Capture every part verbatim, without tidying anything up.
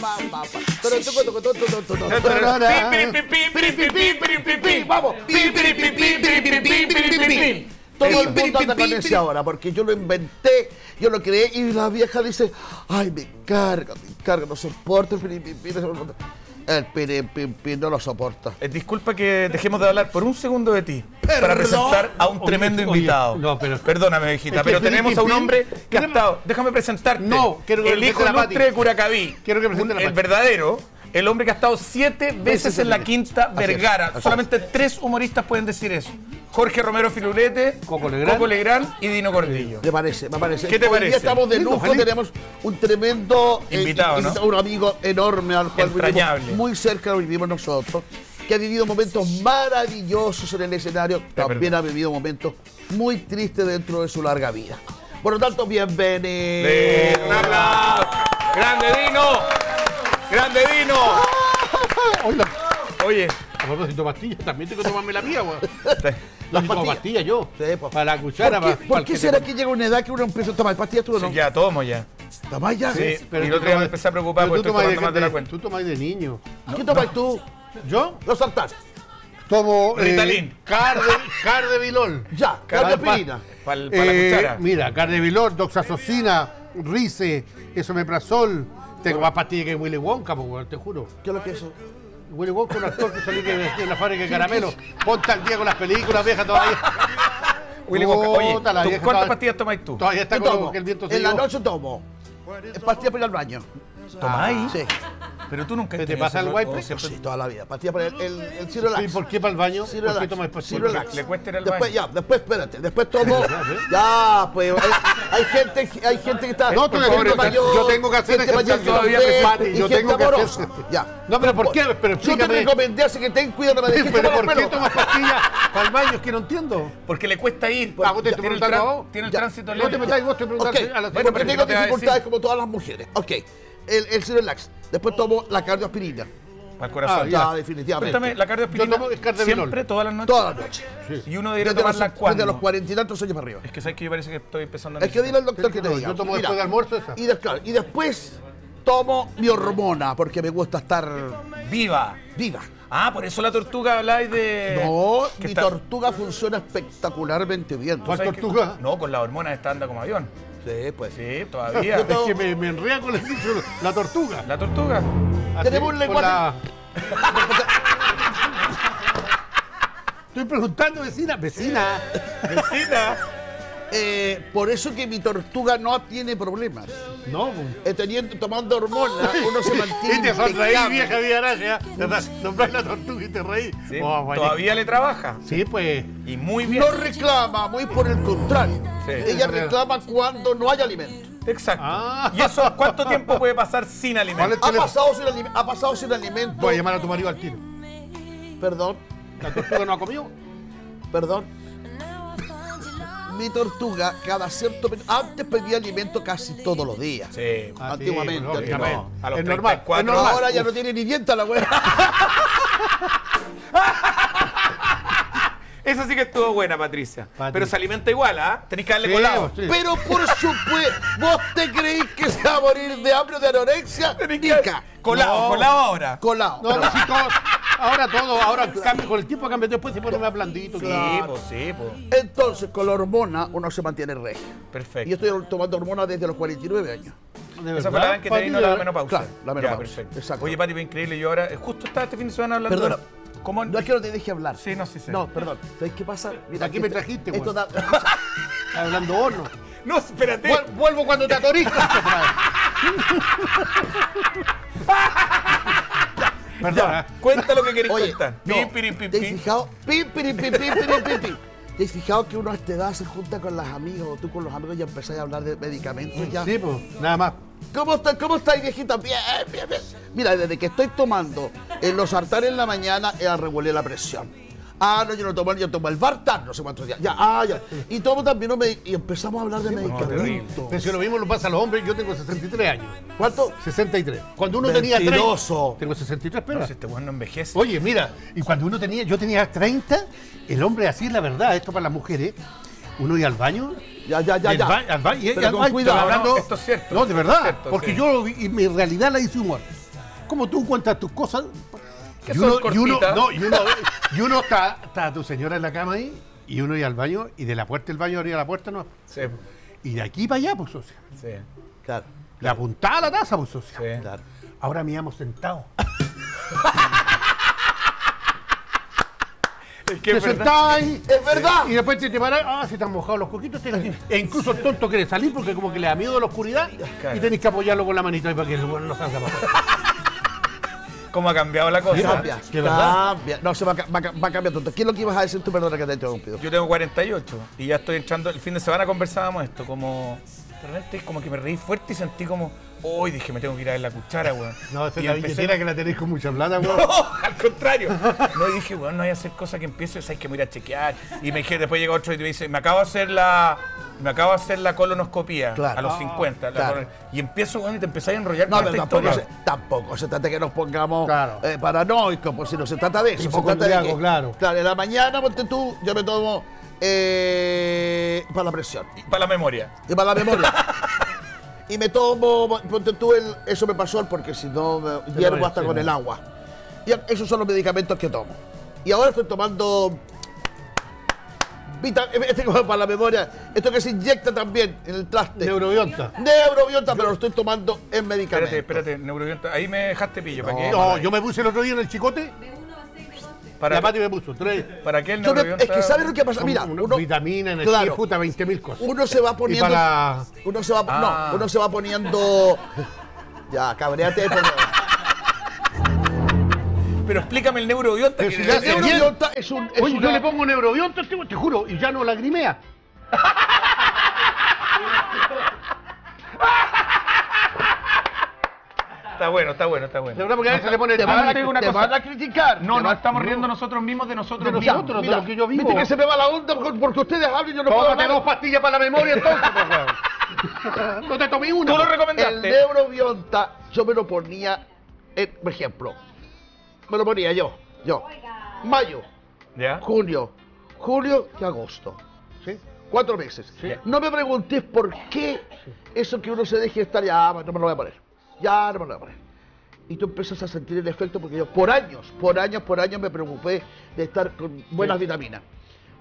Vamos. Todo el mundo anda con ese ahora, porque yo lo inventé, yo lo creé y la vieja dice, ay, me carga, me carga, no soporto el piripipí, no soporto. El piripipí no lo soporta. Eh, disculpa que dejemos de hablar por un segundo de ti, pero para presentar a un tremendo invitado. Oye, no, pero... Perdóname, viejita, pero tenemos a un hombre que ha estado... Déjame presentarte. No, quiero que el hijo ilustre de Curacaví, quiero que presente la el verdadero... El hombre que ha estado siete veces en la Quinta Vergara. Solamente tres humoristas pueden decir eso. Jorge Romero Filurete, Coco Legrand, Coco Legrand y Dino Gordillo. Me parece, me parece. ¿Qué te Hoy parece? Día estamos de lujo, ¿Feliz? Tenemos un tremendo invitado, eh, ¿no? Un amigo enorme al cual entrañable. Vivimos, muy cerca lo vivimos nosotros, que ha vivido momentos maravillosos en el escenario, te también perdón. Ha vivido momentos muy tristes dentro de su larga vida. Por lo tanto, bienvenido. Bien, un aplauso. Grande Dino. ¡Grande Dino! Hola. Oye, bueno, si tomas pastillas, también tengo que tomarme la mía, güey. Las pastillas. pastillas yo. Sí, pues. Para la cuchara. ¿Por qué, para, ¿por para qué que será te... que llega una edad que uno empieza a tomar pastillas tú o no? Sí, ya tomo ya. ¿Tomás ya? Sí, pero y el otro día me empecé a preocupar porque estoy tomando más de la cuenta. Tú tomas de niño. No, ¿qué tomas no. tú? ¿Yo? Los saltas. Tomo... Ritalin. Eh, carde, Cardevilol. Ya, cardioaspirina. Para pa, pa, pa la eh, cuchara. Mira, Cardevilol, doxazosina, rice, esomeprazol. Tengo más pastillas que Willy Wonka, pues, te juro. ¿Qué es lo que es eso? Willy Wonka, un actor que salió de la fábrica de caramelos. Ponte al día con las películas viejas todavía. Willy Wonka, oye, ¿cuántas todavía... pastillas tomáis tú? Todavía está como que el viento se En la noche tomo. Pastillas para ir al baño. ¿Tomáis? Sí. Pero tú nunca... ¿Te, te pasa el wipe? Siempre... Sí, toda la vida. Pastillas para el, el, el Cirolax. ¿Y por qué para el baño? Cirolax. ¿Por qué tomáis pastillas? Cirolax. ¿Le cuesta ir al baño? Después, ya, después, espérate. Después tomo... ya, pues... Hay gente, hay gente que está... No, tú eres mayor. Yo tengo que hacer ejercicio todavía. Yo tengo que hacer... Ya. No, pero ¿por qué? Pero explícame. Yo te recomendé así que ten cuidado. Pero ¿por qué tomas pastillas para el baño? Es que no entiendo. Porque le cuesta ir. Tiene el tránsito lento. No te metáis vos, te preguntáis a la... Porque tengo dificultades como todas las mujeres. Ok. El, el Cirolax. Después tomo la cardioaspirina. Al corazón. Ah, ya, definitivamente. Cuéntame, la cardioaspirina siempre, todas las noches. Todas las noches. Sí. Y uno debería tomarla cuando. Desde los cuarenta y tantos años para arriba. Es que sabes que yo parece que estoy empezando a... Es que dile al doctor que te diga. Yo tomo después de almuerzo esa. Y, de, claro, y después tomo mi hormona porque me gusta estar... Viva. Viva. Ah, por eso la tortuga habláis de... No, mi está... tortuga funciona espectacularmente bien. ¿Cuál tortuga? Que... No, con la hormona esta anda como avión. Sí, pues sí, todavía. Es que me, me enrea con el bicho. La tortuga. La tortuga. Tenemos un lenguaje. La... Estoy preguntando, vecina. Vecina. Vecina. Eh, por eso que mi tortuga no tiene problemas. No. Eh, teniendo, tomando hormonas, uno se mantiene. Y te sonreí, vieja viaraja. Nombrás la tortuga y te reí. Sí, oh, bueno. Todavía le trabaja. Sí, pues. Y muy bien. No reclama, muy por el contrario. Sí. Ella reclama cuando no hay alimento. Exacto. Ah. ¿Y eso cuánto tiempo puede pasar sin alimento? Ha pasado sin, alime ha pasado sin alimento. Voy a llamar a tu marido al tiro. Perdón. ¿La tortuga no ha comido? Perdón. Mi tortuga cada cierto... Antes pedía alimento casi todos los días. Sí. Antiguamente. Ah, sí, no, a los es normal. Es normal. Ahora ya no tiene ni dientes la wea. Eso sí que estuvo buena, Patricia. Patricia. Pero se alimenta igual, ¿ah? ¿Eh? Tenés que darle sí, colado. Sí. Pero por supuesto, ¿vos te creís que se va a morir de hambre o de anorexia? Nica. Colado, no. colado ahora. Colado. No, no, si todo, ahora todo, ahora cambia, con el tiempo cambia, después se pone más blandito. Sí, claro. Pues, sí, pues. Entonces, con la hormona uno se mantiene regia. Perfecto. Y yo estoy tomando hormonas desde los cuarenta y nueve años. Esa fue la vez que te vino la menopausa. Claro, la menopausa. Ya, perfecto. Exacto. Oye, Pati, fue increíble. Yo ahora, justo estaba este fin de semana hablando... Perdona. ¿Cómo? No es que no te deje hablar. Sí, no, sí, sí. No, perdón. ¿Sabes qué pasa? Mira, aquí me trajiste, güey. Esto da... Está hablando horno. No, espérate. Vuel vuelvo cuando te atorijas. Perdón. Ya, cuenta lo que querés contar. No, ¿te has fijado? ¿Te has fijado que uno a esta edad se junta con las amigas o tú con los amigos y empezás a hablar de medicamentos ya? Sí, pues, nada más. ¿Cómo estáis, cómo está, viejita? Bien, bien, bien. Mira, desde que estoy tomando en los sartanes en la mañana, ya regulé la presión. Ah, no, yo no tomo, yo tomo el Bartan, no sé cuántos días. Ya, ah, ya. Y tomo también, me, y empezamos a hablar de sí, medicamentos. Pero si lo mismo lo pasa a los hombres, yo tengo sesenta y tres años. ¿Cuánto? sesenta y tres. Cuando uno Mentiroso. tenía treinta. Tengo sesenta y tres, pero. No, si este weón no envejece. Oye, mira, y cuando uno tenía, yo tenía treinta, el hombre, así es la verdad, esto para las mujeres. Uno iba al baño. Ya, ya, ya. ya. Ba al baño. Pero con cuidado, hablando, no, esto es cierto. No, de verdad. Cierto, porque sí. yo, y mi realidad la hice humor. como tú cuentas tus cosas. Y uno, y uno, no, y uno, y uno está, está tu señora en la cama ahí, y uno iba al baño, y de la puerta del baño abría la puerta, no. Sí. Y de aquí para allá, pues, socio. Sí. Claro. Le apuntaba a la taza, pues, socio. Sí. Claro. Ahora miramos sentado. Es que te sentaba ahí. Es verdad. Y después te paras, ah, se te han mojado los coquitos. Te... E incluso el tonto quiere salir porque como que le da miedo a la oscuridad. Claro. Y tenés que apoyarlo con la manita ahí para que el bueno no salga más. ¿Cómo ha cambiado la cosa? Cambia, ¿qué verdad? Cambia. No, se va, va, va a cambiar todo. ¿Qué es lo que ibas a decir tú? Perdona que te he interrumpido. Yo tengo cuarenta y ocho y ya estoy entrando. El fin de semana conversábamos esto, como... Realmente como que me reí fuerte y sentí como... Hoy oh, dije, me tengo que ir a ver la cuchara, weón. No, esa es la billetera a... que la tenéis con mucha plata, weón. No, al contrario. No, y dije, weón, no voy a hacer cosas que empiezo y sabes que me voy a ir a chequear. Y me dije, después llega otro y me dice, me acabo de hacer la... Me acabo de hacer la colonoscopía, claro, a los cincuenta. Claro. Colon... Y empiezo, weón, y te empezáis a enrollar no, con esta historia. Se, tampoco se trata de que nos pongamos claro. eh, paranoicos, por si no se trata de eso. Se trata de que, claro. Claro, en la mañana, ponte tú, yo me tomo... Eh, para la presión. Y para la memoria. Y para la memoria. Y me tomo, ponte tú, el, eso me pasó porque si no hiervo hasta con el agua. Y esos son los medicamentos que tomo. Y ahora estoy tomando este para la memoria, esto que se inyecta también en el traste. Neurobiota. Neurobiota, pero lo estoy tomando en medicamento. Espérate, espérate, neurobiota. Ahí me dejaste pillo. No, ¿para qué? No, yo me puse el otro día en el chicote. Para la Pati me puso tres. ¿Para qué el neurobiota? Es que ¿sabes lo que pasa? Mira, uno, vitamina, energía, claro, puta, veinte mil cosas. Uno se va poniendo... Y para... Uno se va... Ah. No, uno se va poniendo... Ya, cabreate. Pero... pero explícame el neurobiota. Que si el neurobiota es un... Es oye, una... yo le pongo un neurobiota, te, te juro, y ya no lagrimea. Está bueno, está bueno, está bueno. De verdad, porque a veces le pone... Te van a, te van a criticar. No, no, estamos riendo nosotros mismos de nosotros mismos. De nosotros, de lo que yo vivo. Viste que se me va la onda porque ustedes hablan y yo no puedo hablar. Tómate dos pastillas para la memoria entonces, por favor. No te tomé una. Tú lo recomendaste. El neurobiota, yo me lo ponía, en, por ejemplo, me lo ponía yo, yo. Mayo, ¿ya? junio, julio y agosto. ¿Sí? Cuatro meses. ¿Sí? No me preguntes por qué eso que uno se deje estar, ya, no me lo voy a poner. Ya, no me lo voy a poner. Y tú empiezas a sentir el efecto porque yo por años, por años, por años me preocupé de estar con buenas sí. vitaminas.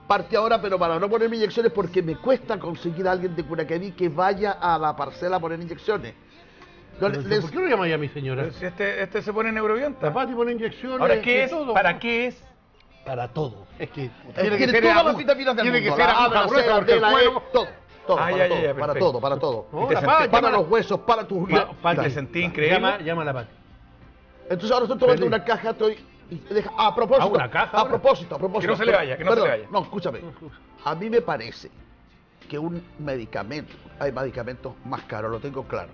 Parte ahora, pero para no ponerme inyecciones porque me cuesta conseguir a alguien de Curacaví que vaya a la parcela a poner inyecciones. No, les... ¿Por qué lo llamáis a mi señora? Este, este se pone neurobiota. Pati pone inyecciones. Ahora, ¿qué es? Todo, ¿para qué es? Para todo. Es que tiene que ser todas las vitaminas del mundo. Tiene que ser aguja gruesa porque el cuerpo... Todo. Todo, ah, para, ya, todo, ya, para todo, para todo, no, para todo. Para los huesos, para tus huesos. Te sentí increíble. Llama, llama a la Pati. Entonces ahora estoy tomando una caja, estoy... Deja, a propósito, ah, una caja, a propósito, a propósito. Que no se le vaya, que no perdón, se le vaya. No, escúchame. A mí me parece que un medicamento, hay medicamentos más caros, lo tengo claro.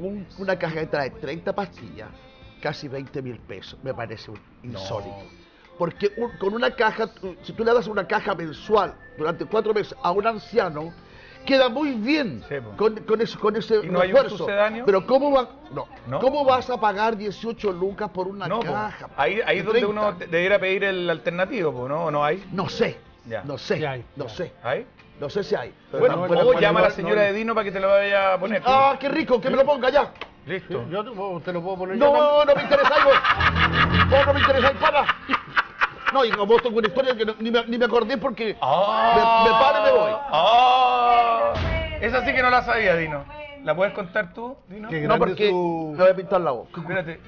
Un, una caja que trae treinta pastillas, casi veinte mil pesos, me parece insólito. No. Porque un, con una caja, si tú le das una caja mensual durante cuatro meses a un anciano, queda muy bien sí, con, con, eso, con ese ¿y no esfuerzo. Hay un pero ¿cómo, va, no, no, ¿cómo vas a pagar dieciocho lucas por una no, caja? Po. Ahí, ahí es donde uno debiera pedir el alternativo, po, ¿no? ¿No hay? No sé, ya. no sé, ya hay, no ya. sé. ¿Hay? No sé si hay. Bueno, no, pues, no, llama no, a la señora no, de Dino para que te lo vaya a poner. Ah, qué rico, que me lo ponga ya. Listo. Yo te lo puedo poner ya. No, no me interesa, vos. Vos no me interesa, para. No, y como tengo una historia que no, ni, me, ni me acordé porque oh, me, me paro y me voy. Oh, esa sí que no la sabía, Dino. ¿La puedes contar tú, Dino? Qué no, porque su... me voy a pintar la boca. Espérate,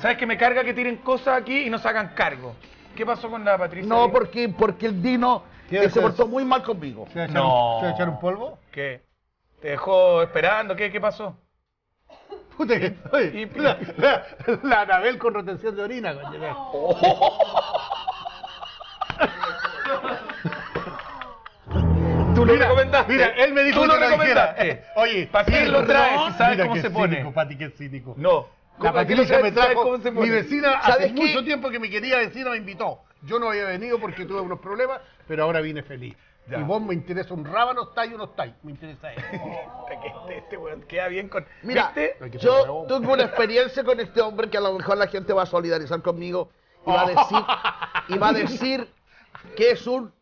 ¿sabes que me carga que tiren cosas aquí y no sacan cargo? ¿Qué pasó con la Patricia? No, porque, porque el Dino eh, se portó muy mal conmigo. ¿Se va a echar, no. ¿se va a echar un polvo? ¿Qué? ¿Te dejó esperando? ¿Qué, qué pasó? Puta que oye, la, la, la Anabel con retención de orina, coño. Oh. Tú lo recomendaste. Mira, él me dijo tú lo recomendaste. Oye, ¿para quién lo traes? ¿Sabes cómo se pone? Pati, qué cínico. No. La Patricia me trajo, mi vecina, hace mucho tiempo que mi querida vecina me invitó. Yo no había venido porque tuve unos problemas, pero ahora vine feliz. Ya. Y vos me interesa un rábano, está y uno está. Me interesa eso. Este, este weón queda bien con... Mira, ¿viste? Yo tuve una experiencia con este hombre que a lo mejor la gente va a solidarizar conmigo y va a decir, y va a decir que es un...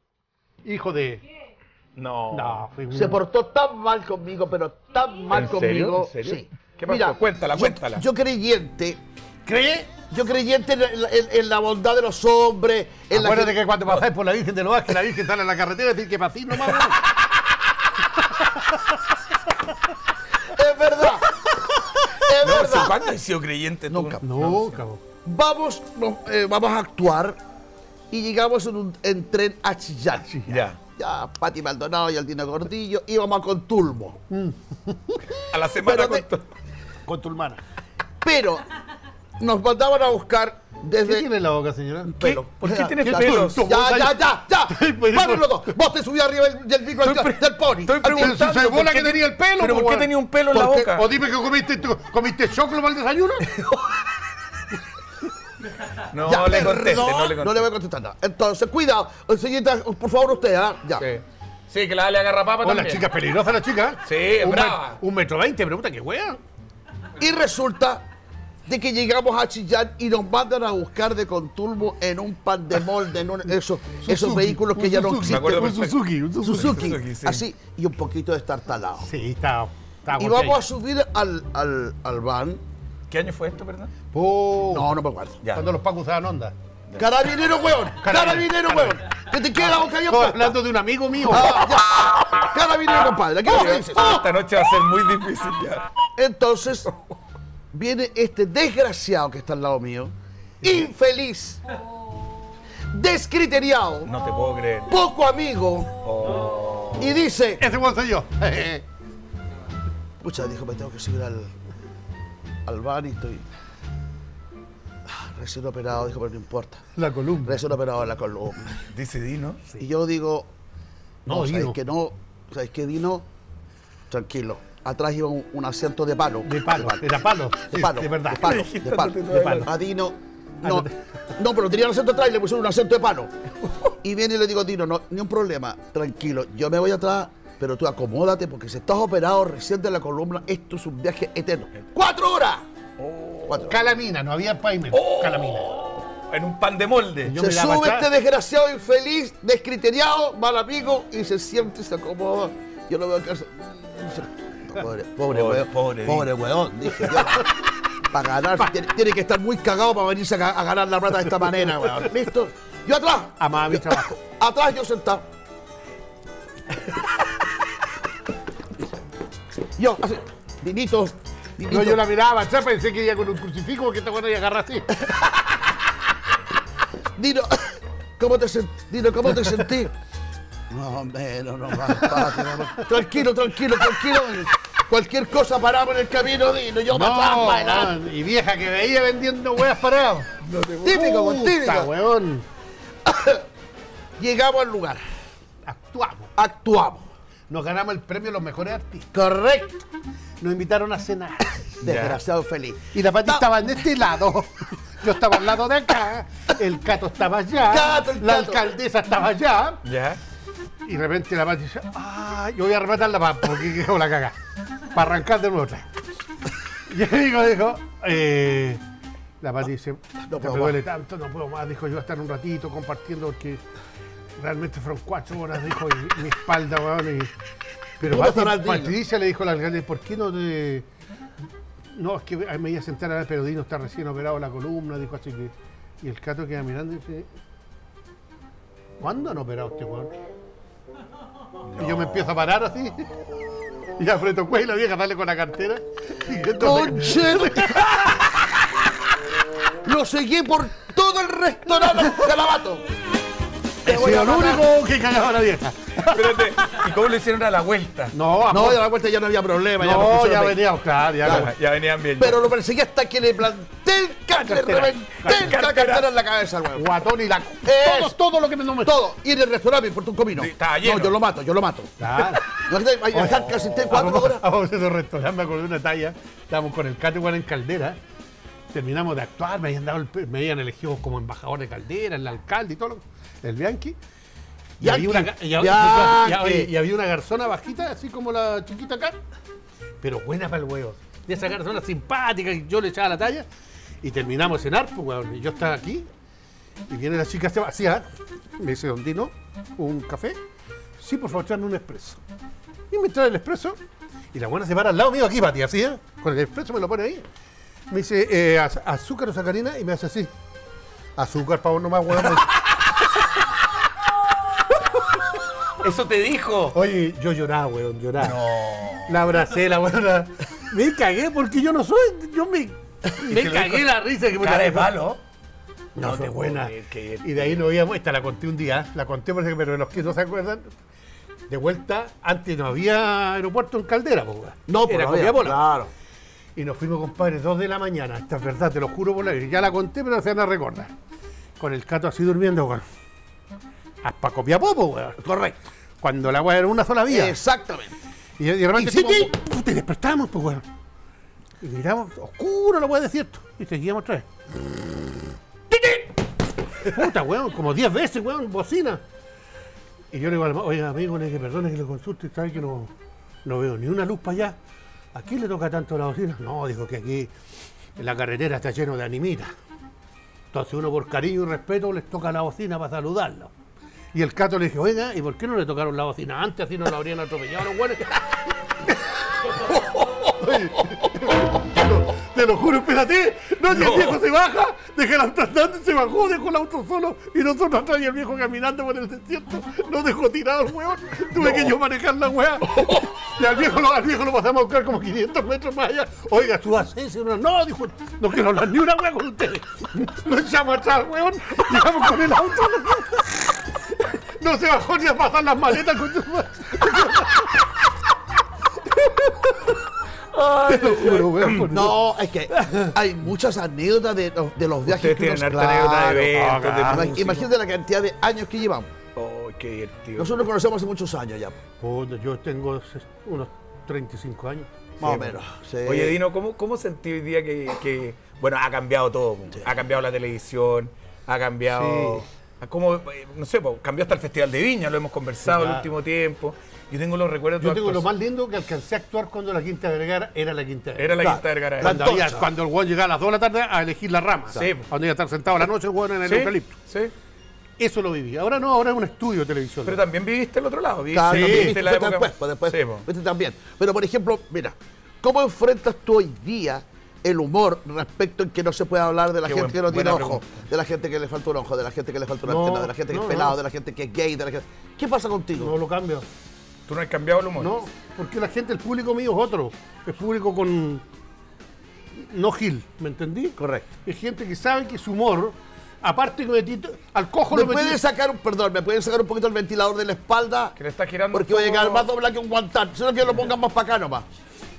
Hijo de... No. No fui Se portó tan mal conmigo, pero tan mal ¿En conmigo. Serio? ¿En serio? Sí. ¿Qué pasó? Mira, cuéntala, cuéntala. Yo, yo creyente. ¿Cree? Yo creyente en, en, en la bondad de los hombres. En Acuérdate la que... que cuando pasáis por la Virgen de los Ángeles, la Virgen sale en la carretera y decís que pasís nomás. Es verdad. Es no, verdad. ¿Cuándo has sido creyente tú? Nunca. No, nunca. Vamos, no, eh, vamos a actuar y llegamos en un en tren a Chillán. Ya. Ya, Pati Maldonado y el Dino Gordillo íbamos a Contulmo. Mm. A la semana Contulmana. Pero nos mandaban a buscar desde... ¿Qué tiene la boca, señora? ¿Qué? Pelo. ¿Por qué, ¿Qué tiene pelo? Ya, ya, ya, ya, ya. Vamos los dos. Vos te subí arriba del pico del, del pony. Estoy preguntando se bola que tenía el pelo. ¿Pero por qué tenía un pelo en la boca? O dime que comiste, comiste choclo para el desayuno. No, ya, le conteste, no, no le conteste. No le voy a contestar nada. Entonces, cuidado. Señorita, por favor, usted, ¿ah? ¿eh? Ya. Sí. Sí, que la le agarra papa también. La chica es peligrosa, la chica. Sí, es brava. Un metro veinte, pregunta, ¿qué hueá? Y resulta de que llegamos a Chillán y nos mandan a buscar de Contulmo en un pan de molde, en un, esos, Suzuki, esos vehículos que Suzuki, ya no existen. Un Suzuki, un Suzuki. Suzuki, Suzuki sí. Así, y un poquito de estartalado. Sí, está. está y vamos a subir al, al, al van. ¿Qué año fue esto, verdad? Oh, no, no me acuerdo. Ya. Cuando los pacos usaban onda. Carabinero, huevón. Carabinero, huevón. Que te quede la boca abierta. Estoy hablando de un amigo mío. Ah, ya. Carabinero, compadre. ¿Qué oh, te dices? Oh. Esta noche va a ser muy difícil ya. Entonces, viene este desgraciado que está al lado mío. Infeliz. Oh. Descriteriado. No te puedo creer. Poco amigo. Oh. Y dice... Ese huevón soy yo. Pucha, dijo, me tengo que subir al... al bar y estoy recién operado, dijo, pero no importa. La columna. Recién operado en la columna. Dice Dino. Sí. Y yo digo, no, no Dino. ¿Sabes que no? ¿Sabes que Dino? Tranquilo. Atrás iba un, un asiento de palo. De palo, era palo. De palo, de verdad. De palo, de palo. De palo. A Dino, no, no, pero tenía un asiento atrás y le pusieron un asiento de palo. Y viene y le digo, Dino, no, ni un problema, tranquilo, yo me voy atrás. Pero tú acomódate porque si estás operado recién de la columna, esto es un viaje eterno. ¡Cuatro horas! Oh. Cuatro horas. Calamina, no había pavimento. Oh. Calamina. En un pan de molde. Yo se me sube este desgraciado infeliz, descriteriado, mal amigo, y se siente y se acomoda. Yo lo veo en casa. Pobre, pobre, pobre weón. Pobre, pobre weón. Dije, Dios, para ganar, tiene, tiene que estar muy cagado para venirse a, a ganar la plata de esta manera, weón. ¿Listo? Yo atrás. A más mi trabajo. Atrás yo sentado. Yo, así, Dinito, Dinito. No, yo la miraba, ya pensé que iba con un crucifijo porque esta buena y agarra así. Dino, ¿cómo te sentí? Dino, ¿cómo te sentí? No, menos, no, no, tranquilo, tranquilo, tranquilo. Cualquier cosa paramos en el camino, Dino. Yo no, mataba, no, y vieja que veía vendiendo huevas paradas. No te... Típico, uh, típico. Huevón. Llegamos al lugar. Actuamos. Actuamos. Nos ganamos el premio a los mejores artistas. Correcto. Nos invitaron a cenar. Desgraciado feliz. Y la Pati no. estaba en este lado. Yo estaba al lado de acá. El Cato estaba allá. Cato, el la Cato. Alcaldesa estaba allá. Ya. Y de repente la Pati dice, ah, yo voy a rematar la pampa porque quedó la cagada. Para arrancar de nuevo otra. Y el hijo dijo, eh, la Pati dice, no puedo, me duele tanto, no puedo más. Dijo, yo voy a estar un ratito compartiendo porque... Realmente fueron cuatro horas, dijo, y mi espalda, weón. Y... Pero Patricia, Patricia le dijo al alcalde, ¿por qué no te...? No, es que me iba a sentar a ver, pero Dino está recién operado la columna, dijo así que... Y el Cato queda mirando y dice, ¿cuándo han operado este weón? No. Y yo me empiezo a parar así. Y a Freto Cuey, la vieja sale con la cartera. ¡Conche! Lo seguí por todo el restaurante, Calabato. Te voy a el único que cagaba la vieja. Espérate, ¿y cómo le hicieron a la vuelta? No, a no, a la vuelta ya no había problema. No, ya, ya venían, claro, ya, claro. ya venían bien. Pero ya. Lo perseguí hasta que le planté el cárter, le reventé el cárter en la cabeza, güey. Guatón y la... Es, todo, todo lo que me nombré. Todo. Y en el restaurante me importó un comino. Sí, está lleno. No, yo lo mato, yo lo mato. Claro. Hay que estar casi cuatro horas. Vamos a ese restaurante, me acordé de una talla. Estábamos con el Cato igual en Caldera. Terminamos de actuar, me habían, dado el, me habían elegido como embajador de Caldera, el alcalde y todo, lo, el Bianchi. Y, Bianchi. Había una, y, había, y había una garzona bajita, así como la chiquita acá, pero buena para el huevo. De esa garzona simpática que yo le echaba la talla. Y terminamos de cenar, pues, huevón, y yo estaba aquí. Y viene la chica, se vacía, me dice, Don Dino, un café. Sí, por favor, tráeme un expreso. Y me trae el expreso. Y la buena se para al lado mío aquí, Pati, así, ¿eh? Con el expreso me lo pone ahí. Me dice, eh, azúcar o sacarina, y me hace así. Azúcar, por favor, nomás, weón. Eso te dijo. Oye, yo lloraba, weón, lloraba. No. La abracé, la weona. Me cagué porque yo no soy. Yo me. Me cagué dijo, la risa que me cara de palo. No, no de buena. Que... Y de ahí no había esta la conté un día, la conté, parece que, pero los que no se acuerdan. De vuelta, antes no había aeropuerto en Caldera, pues. No, pero no había bola. Claro. Y nos fuimos, compadre, dos de la mañana. Esta es verdad, te lo juro por la vida. Ya la conté, pero no se van a recordar. Con el Cato así durmiendo, weón. Hasta Copiapó, weón. Correcto. Cuando el agua era una sola vía. Exactamente. Y, y de repente, y sí, sí, como... te despertamos, pues, weón. Y miramos, oscuro, lo voy a decir. Y seguíamos tres. Puta, weón, como diez veces, weón, bocina. Y yo le digo, oiga, amigo, le dije, perdone que lo consulte, sabe que no, no veo ni una luz para allá. ¿A quién le toca tanto la bocina? No, dijo que aquí en la carretera está lleno de animitas. Entonces uno por cariño y respeto les toca la bocina para saludarlo. Y el Cato le dije, oiga, ¿y por qué no le tocaron la bocina antes? Así no lo habrían atropellado los güeyes. Te lo juro, espérate. No, que el viejo se baja, deja el auto andando, se bajó, dejó el auto solo y nosotros atrás y el viejo caminando por el desierto. Nos dejó tirado el hueón. Tuve no. que yo manejar la hueá. Y al viejo, al viejo lo pasamos a buscar como quinientos metros más allá. Oiga, tú haces una. No, dijo, no quiero hablar ni una hueá con ustedes. Nos echamos atrás, hueón. Llegamos con el auto. No se bajó ni a pasar las maletas con tu madre. Ay, te lo juro, weón. No, es que hay muchas anécdotas de, de los viajes. Ustedes que tienen harta anécdota de eventos, de música. Imagínate la cantidad de años que llevamos. Oh, qué divertido. Nosotros nos conocemos hace muchos años ya. Yo tengo unos treinta y cinco años. Sí, más o menos. Sí. Oye, Dino, ¿cómo, cómo sentí hoy día que, que... Bueno, ha cambiado todo. Sí. Ha cambiado la televisión, ha cambiado... Sí. Como, no sé, cambió hasta el Festival de Viña, lo hemos conversado, claro, el último tiempo. Yo tengo los recuerdos. Yo tengo lo más lindo que alcancé a actuar cuando la Quinta Vergara era la Quinta Vergara. Era la, claro, Quinta Vergara. Cuando, había, cuando el hueón llegaba a las dos de la tarde a elegir la rama. Sí. Cuando iba a estar sentado a la noche el hueón en el, sí, eucalipto. Sí. Eso lo viví. Ahora no, ahora es un estudio de televisión. Pero también viviste el otro lado. Viviste, claro, viviste, viviste la época. Después, pues, después, sí, viste también. Pero por ejemplo, mira, ¿cómo enfrentas tú hoy día el humor respecto en que no se puede hablar de la Qué gente buen, que no tiene ojo, pregunta. de la gente que le falta un ojo, de la gente que le falta una no, antena, de la gente que no, es pelado, no. de la gente que es gay, de la gente... ¿Qué pasa contigo? No lo cambio. ¿Tú no has cambiado el humor? No, porque la gente, el público mío es otro. Es público con... no gil, ¿me entendí? Correcto. Es gente que sabe que su humor, aparte que me metí... al cojo ¿Me lo pueden metí... sacar un... Perdón, ¿me pueden sacar un poquito el ventilador de la espalda? Que le está girando. Porque voy a llegar más doblado que un guantán. Solo que lo pongan más para acá nomás.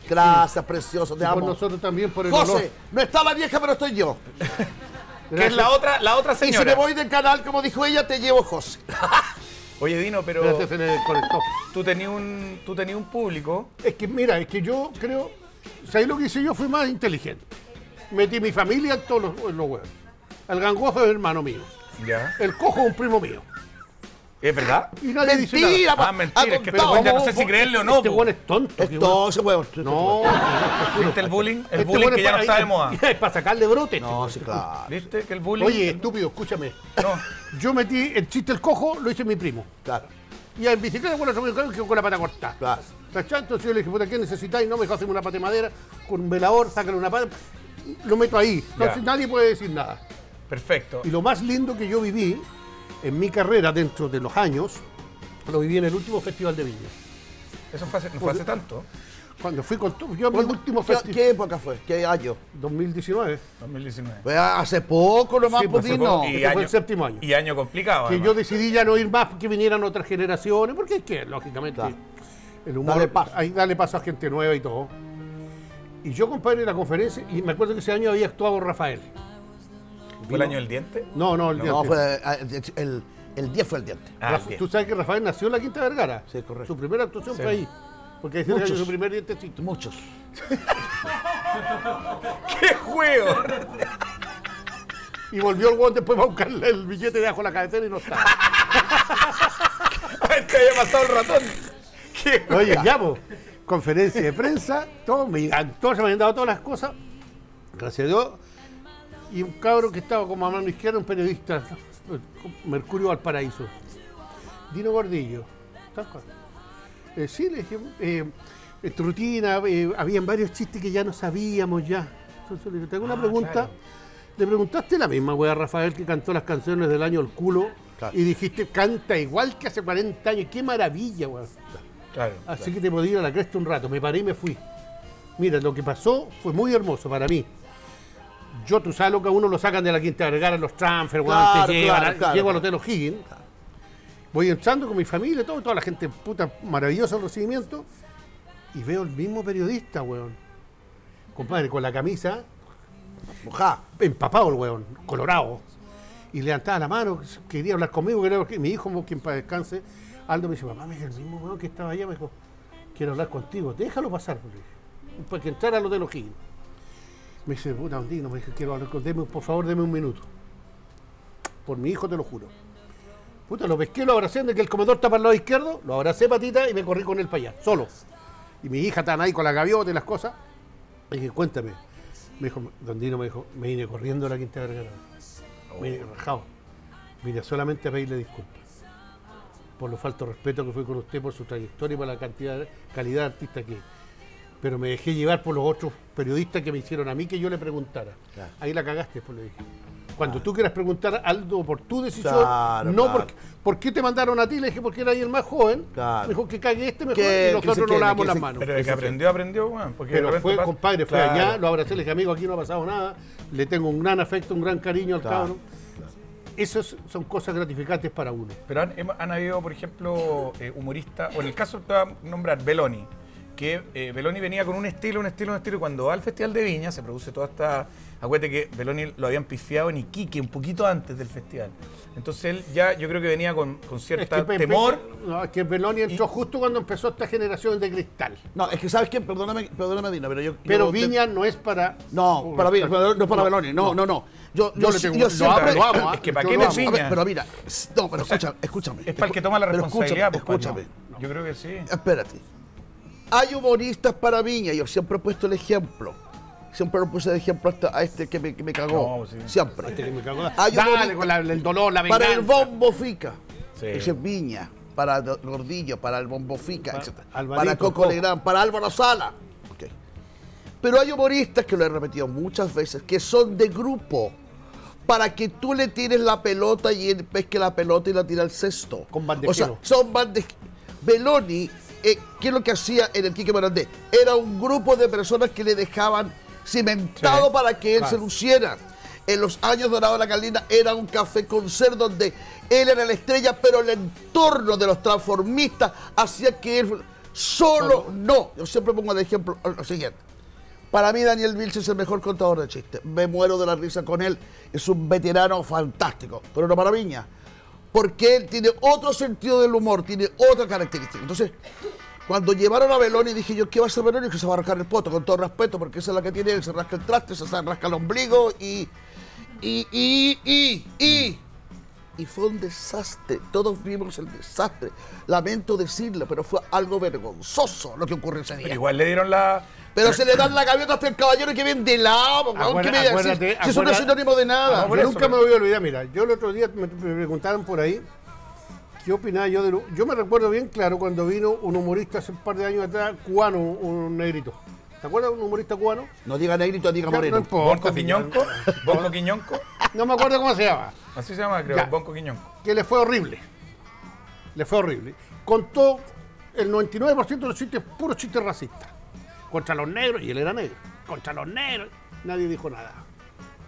Gracias, precioso, te y amo. Por nosotros también, por el José, olor. No está la vieja, pero estoy yo. Que es la otra, la otra señora. Y si me voy del canal, como dijo ella, te llevo, José. Oye, Dino, pero... Gracias, se me conectó. Tú tenías un, tú tenías un público... Es que, mira, es que yo creo... ¿Sabes lo que hice yo? Fui más inteligente. Metí mi familia en todos los, en los huevos. El gangoso es el hermano mío. Ya. El cojo es un primo mío. ¿Es verdad? Y nadie dice nada. Ah, mentira, es que este hueón ya no sé si creerle o no. Este hueón es tonto. Es todo ese hueón. No. ¿Viste el bullying? El bullying que ya no está de moda. Es para sacarle brote. No, sí, claro. ¿Viste que el bullying? Oye, estúpido, escúchame. No. Yo metí el chiste el cojo, lo hice mi primo. Claro. Y en bicicleta, bueno, yo con la pata corta. Claro. Entonces yo le dije, puta, ¿qué necesitáis? No, mejor hacemos una pata de madera, con un velador, sácale una pata. Lo meto ahí. Entonces nadie puede decir nada. Perfecto. Y lo más lindo que yo viví en mi carrera, dentro de los años, lo viví en el último Festival de Viña. ¿Eso fue hace, no fue hace tanto? Cuando fui con tu, yo a mi último festival. ¿Qué época fue? ¿Qué año? dos mil diecinueve. dos mil diecinueve. Pues hace poco lo más, sí, pues, poco. Y este año, fue el séptimo año. Y año complicado. Que además yo decidí ya no ir más, que vinieran otras generaciones, porque es que, lógicamente, claro, el humor, dale paso. Ahí dale paso a gente nueva y todo. Y yo, compadre, en la conferencia, y me acuerdo que ese año había actuado Rafael. ¿Fue el año del diente? No, no, el no, diente. No, fue el, el diez fue el diente. Ah, Rafa, tú sabes que Rafael nació en la Quinta Vergara. Sí, correcto. Su primera actuación, sí, fue ahí. Porque decían que su primer dientecito. Muchos. ¡Qué juego! Y volvió el hueón después para buscarle el billete debajo de la cabecera y no estaba. A ver, que había pasado el ratón. ¿Qué juego? Oye, llamo. Conferencia de prensa, todo, me encantó, se me habían dado todas las cosas. Gracias a Dios. Y un cabro que estaba como a mano izquierda, un periodista, Mercurio Valparaíso. Dino Gordillo, Tal cual. Eh, sí, le dije, eh, en tu rutina, eh, habían varios chistes que ya no sabíamos ya. Entonces le dije, te hago una ah, pregunta. Claro. Le preguntaste la misma wea a Rafael que cantó las canciones del año El Culo. Claro. Y dijiste, canta igual que hace cuarenta años. ¡Qué maravilla, wea! Claro, Así claro. que te podía ir a la cresta un rato. Me paré y me fui. Mira, lo que pasó fue muy hermoso para mí. Yo, tú sabes lo que a uno lo sacan de la Quinta Vergara, los transfers, claro, te llevan, claro, claro, llego al Hotel O'Higgins. Claro. Voy entrando con mi familia, todo, toda la gente, puta, maravilloso el recibimiento. Y veo el mismo periodista, weón. Compadre, con la camisa mojá, empapado el weón, colorado. Y levantaba la mano, quería hablar conmigo, quería hablar, mi hijo, quien para descanse, Aldo me dice, papá, me dice el mismo weón que estaba allá, me dijo, quiero hablar contigo, déjalo pasar, para que entrara al Hotel O'Higgins. Me dice, puta, un digno, me dice, quiero hablar con deme, por favor, deme un minuto. Por mi hijo te lo juro. Puta, lo pesqué, lo abracé, de que el comedor está para el lado izquierdo, lo abracé, patita, y me corrí con él para allá, solo. Y mi hija estaba ahí con la gaviota y las cosas. Y dije, cuéntame. Me dijo, don Dino me dijo, me vine corriendo a la Quinta Vergara. Oh. Me vine rajado. Vine solamente a pedirle disculpas. Por lo falto de respeto que fui con usted, por su trayectoria y por la cantidad, calidad de artista que es. Pero me dejé llevar por los otros periodistas que me hicieron a mí que yo le preguntara. Claro. Ahí la cagaste, después le dije. Cuando claro. tú quieras preguntar algo por tu decisión, claro, no claro. Porque, ¿por qué te mandaron a ti? Le dije, porque era ahí el más joven. Claro. Me dijo que cague este mejor y nosotros no lavamos las manos. Pero el que aprendió, aprendió, weón. Pero fue, pasa... compadre, fue claro. allá, lo abracé, le dije, amigo, aquí no ha pasado nada. Le tengo un gran afecto, un gran cariño al claro. cabrón. Claro. Esas son cosas gratificantes para uno. Pero han, han habido, por ejemplo, eh, humoristas, o en el caso te voy a nombrar, Belloni. Que eh, Belloni venía con un estilo, un estilo, un estilo. Cuando va al Festival de Viña se produce toda esta... Acuérdate que Belloni lo habían pifiado en Iquique un poquito antes del festival. Entonces él ya, yo creo que venía con, con cierto es que temor. No, es que Belloni entró y... justo cuando empezó esta generación de cristal. No, es que ¿sabes qué? Perdóname, perdóname Dino, pero yo... Pero yo, Viña te... no es para... No, para Viña, no es para Belloni, no, no, no. no. Yo, yo, yo le tengo... Yo siempre... lo amo, ¿eh? Es que ¿para qué me Viña? Ver, pero mira, no, pero o sea, escúchame, escúchame. Es para el que toma la responsabilidad. Escúchame, pues, escúchame. No, no. Yo creo que sí. Espérate. Hay humoristas para Viña, yo siempre he puesto el ejemplo. Siempre lo puse de ejemplo hasta a este que me, que me cagó. No, sí. Siempre. Este que me cagó. Hay Dale, con la, el dolor, la venganza. Para el Bombo Fica. Sí. Ese es Viña. Para Gordillo, para el Bombo Fica, pa etcétera. Alvarito, para Coco Legrand, para Álvaro Sala. Okay. Pero hay humoristas, que lo he repetido muchas veces, que son de grupo. Para que tú le tires la pelota y él pesque la pelota y la tira al cesto. Con bandejero. O sea, son bandejeros. Belloni... Eh, ¿Qué es lo que hacía en el Quique Morandé? Era un grupo de personas que le dejaban cimentado sí, para que él claro. se luciera. En los años dorados de la Caldera era un café concert donde él era la estrella, pero el entorno de los transformistas hacía que él solo no. Yo siempre pongo de ejemplo lo siguiente. Para mí Daniel Vilches es el mejor contador de chistes. Me muero de la risa con él. Es un veterano fantástico, pero no para Viña. Porque él tiene otro sentido del humor, tiene otra característica. Entonces, cuando llevaron a Belloni, dije yo, ¿qué va a hacer Belloni? Que se va a rascar el poto, con todo respeto, porque esa es la que tiene él, se rasca el traste, se rasca el ombligo y... Y, y, y, y... Y fue un desastre, todos vimos el desastre. Lamento decirlo, pero fue algo vergonzoso lo que ocurrió ese día. Pero igual le dieron la... Pero se le dan la gaviota hasta el caballero que viene de lado, ¿no? ¿Qué me decís? Si eso no es sinónimo de nada. Yo nunca me voy a olvidar, mira, yo el otro día me preguntaban por ahí qué opinaba yo de lo... Yo me recuerdo bien claro cuando vino un humorista hace un par de años atrás, cubano, un negrito. ¿Te acuerdas de un humorista cubano? No diga negrito, diga moreno. No, no Bonco Quiñonco. Bonco Quiñonco. No me acuerdo cómo se llama. Así se llama, creo, ya. Bonco Quiñonco. Que le fue horrible. Le fue horrible. Contó el noventa y nueve por ciento de los chistes, puros chistes racistas. Contra los negros, y él era negro. Contra los negros, nadie dijo nada.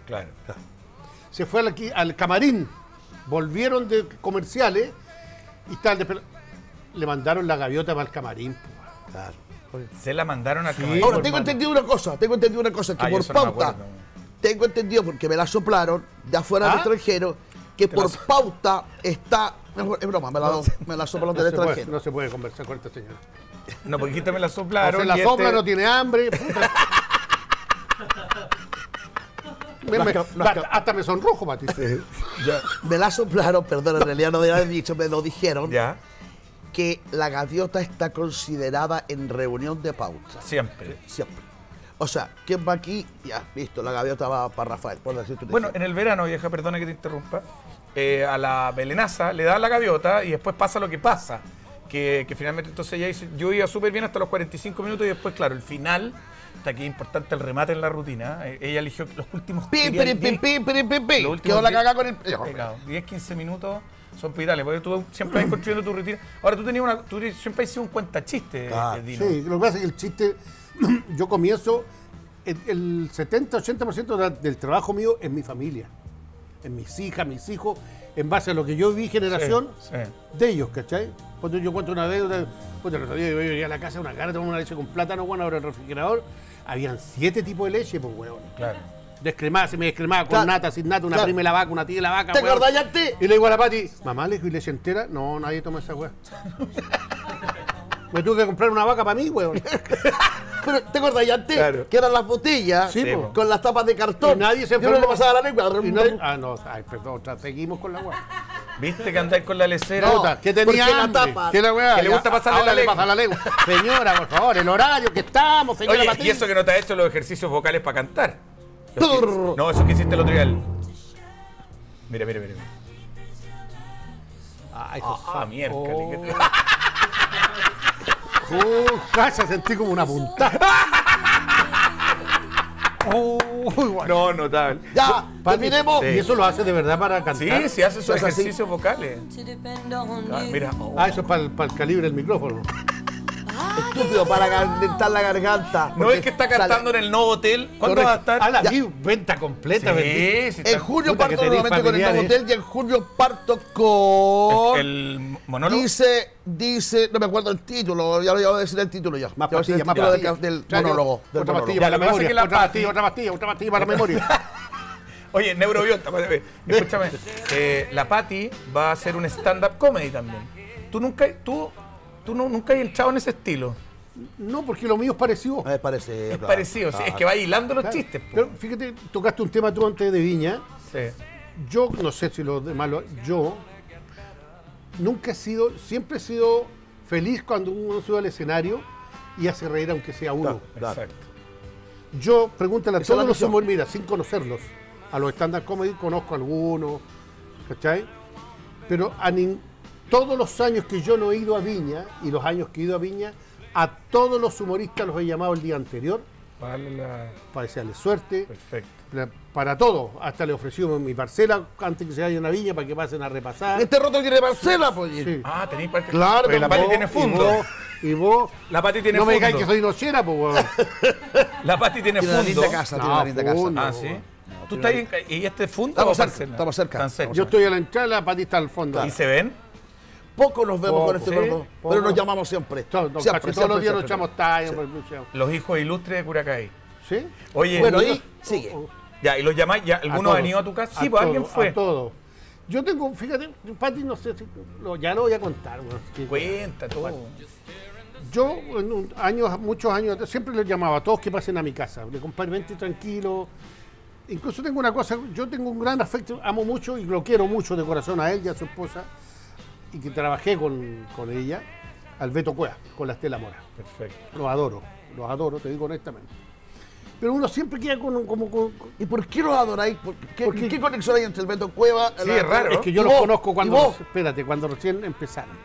Claro, claro. Se fue al, aquí, al camarín, volvieron de comerciales y tal. De, le mandaron la gaviota para el camarín. Claro. Se la mandaron al sí, camarín. Ahora, tengo entendido una cosa, tengo entendido una cosa, que ah, por pauta, no tengo entendido porque me la soplaron de afuera ¿Ah? del extranjero, que por so... pauta está... Es broma, me la, no, me la soplaron no del extranjero. Puede, no se puede conversar con esta señora. No, porque quítame la soplaron. O sea, la sopla este... no tiene hambre. Puta. me, me, hasta me sonrojo, Mati. Sí. Me la soplaron, perdón, en realidad no había dicho, me lo dijeron. Ya. Que la gaviota está considerada en reunión de pauta. Siempre. Siempre. O sea, ¿quién va aquí? Ya, listo, la gaviota va para Rafael. Por decirte bueno, en el verano, vieja, perdona que te interrumpa, eh, a la belenaza le da la gaviota y después pasa lo que pasa. que, que finalmente entonces ya hice, yo iba súper bien hasta los cuarenta y cinco minutos y después, claro, el final, hasta aquí es importante el remate en la rutina, ¿eh? Ella eligió los últimos diez, quedó la cagada con el... diez, quince minutos son vitales, porque tú siempre vas construyendo tu rutina. Ahora tú tenías una, tú siempre has sido un cuentachiste, ah, Dino. Sí, lo que pasa es que el chiste, yo comienzo, el, el setenta, ochenta por ciento del trabajo mío es mi familia, en mis hijas, mis hijos, en base a lo que yo vi generación sí, sí. de ellos, ¿cachai? Cuando yo cuento una deuda, pues el otro día yo llegué a la casa, una cara, tomé una leche con plátano, bueno, ahora el refrigerador, habían siete tipos de leche, pues, huevón. Claro. Descremada, se me descremaba con claro. nata, sin nata, una claro. prima de la vaca, una tía de la vaca. ¿Te acordás ya ti? Y le digo a la Pati, mamá, le dijo, ¿y leche entera? No, nadie toma esa hueá. Me tuve que comprar una vaca para mí, huevón. Pero te acordás ya antes claro. que eran las botellas sí, po, con las tapas de cartón. Y nadie se enfermó. Yo no le pasaba la lengua. Nadie... Ah, no, ay, perdón, seguimos con la hueá. ¿Viste que andáis con la lecera? No, que tenía la tapa. ¿Qué la hueá? Que le gusta pasarle la, le lengua. Pasa la lengua. Señora, por favor, el horario que estamos, señora. Oye, Patricia. Y eso que no te ha hecho los ejercicios vocales para cantar. Que... No, eso que hiciste el otro día. El... Mira, mira, mira. Ay, ah, ah, mierda. Oh. Que... Uh, se sentí como una puntada. Oh, bueno. No, notable. Ya, terminemos. Sí. Y eso lo hace de verdad para cantar. Sí, sí, hace sus ejercicios así? vocales. Ah, mira. Oh. Ah, eso es para el, para el calibre del micrófono. Estúpido, para calentar la garganta. No es que está cantando sale. en el nuevo hotel. ¿Cuándo va a estar? A la venta completa. Sí, sí, en junio parto nuevamente con el nuevo hotel y en junio parto con... El, el monólogo. Dice, dice, no me acuerdo el título, ya lo voy a decir el título ya. Más pastilla, más pastilla del monólogo. Otra pastilla para la memoria, otra pastilla, otra pastilla, otra pastilla para la memoria. Oye, Neurobiota, escúchame. La Pati va a hacer un stand-up comedy también. Tú nunca... tú ¿Tú no, nunca has entrado en ese estilo? No, porque lo mío es parecido. Es parecido. Es parecido, claro. sí, es que va hilando los claro. chistes. Po. Pero fíjate, tocaste un tema tú antes de Viña. Sí. Yo, no sé si los demás lo... Yo nunca he sido, siempre he sido feliz cuando uno sube al escenario y hace reír aunque sea uno. Claro, exacto. Yo, pregúntale a todos los somos, mira, sin conocerlos. A los stand-up comedy conozco a algunos, ¿cachai? Pero a ningún... Todos los años que yo no he ido a Viña, y los años que he ido a Viña, a todos los humoristas los he llamado el día anterior. Para, la... para desearle suerte. Perfecto. Para, para todo. Hasta le ofrecí mi parcela antes que se vayan a Viña para que pasen a repasar. Este roto tiene parcela, pues. Sí. Ah, tenéis parcela. Claro, pero la Pati tiene fondo. Y vos, y vos la Pati tiene no fondo. No me digáis que soy nochera, pues. La Pati tiene, tiene fondo. Tiene casa, no, tiene una linda casa. Fondo, ah, sí. No, ¿tú estás en, y este fondo? Estamos cerca. Estamos cerca. Tan cerca. Yo estoy a la entrada, la Pati está al fondo. Claro. ¿Y se ven? Poco nos vemos poco, con este sí, cuerpo, poco. pero nos llamamos siempre. No, no, siempre, siempre todos los días nos echamos talla. Sí. Los hijos ilustres de Curacaví. ¿Sí? Oye, bueno, y sigue. Ya, y los llamáis, ya, ¿alguno ha venido a tu casa? Sí, pues alguien fue. A todos. Yo tengo, fíjate, Pati, no sé, si lo, ya lo voy a contar. Bueno, cuenta todo. Yo, en un, años, muchos años atrás, siempre les llamaba a todos que pasen a mi casa. Le compadre, vente tranquilo. Incluso tengo una cosa, yo tengo un gran afecto, amo mucho y lo quiero mucho de corazón a él y a su esposa. Y que trabajé con, con ella, Albeto Cueva, con la Estela Mora. Perfecto. Los adoro, los adoro, te digo honestamente. Pero uno siempre queda con... como con, con... ¿Y por qué los adoráis? ¿Qué, Porque... ¿Qué conexión hay entre Albeto Cueva? Sí, la... es raro. Es que yo los vos? conozco cuando... Espérate, cuando recién empezaron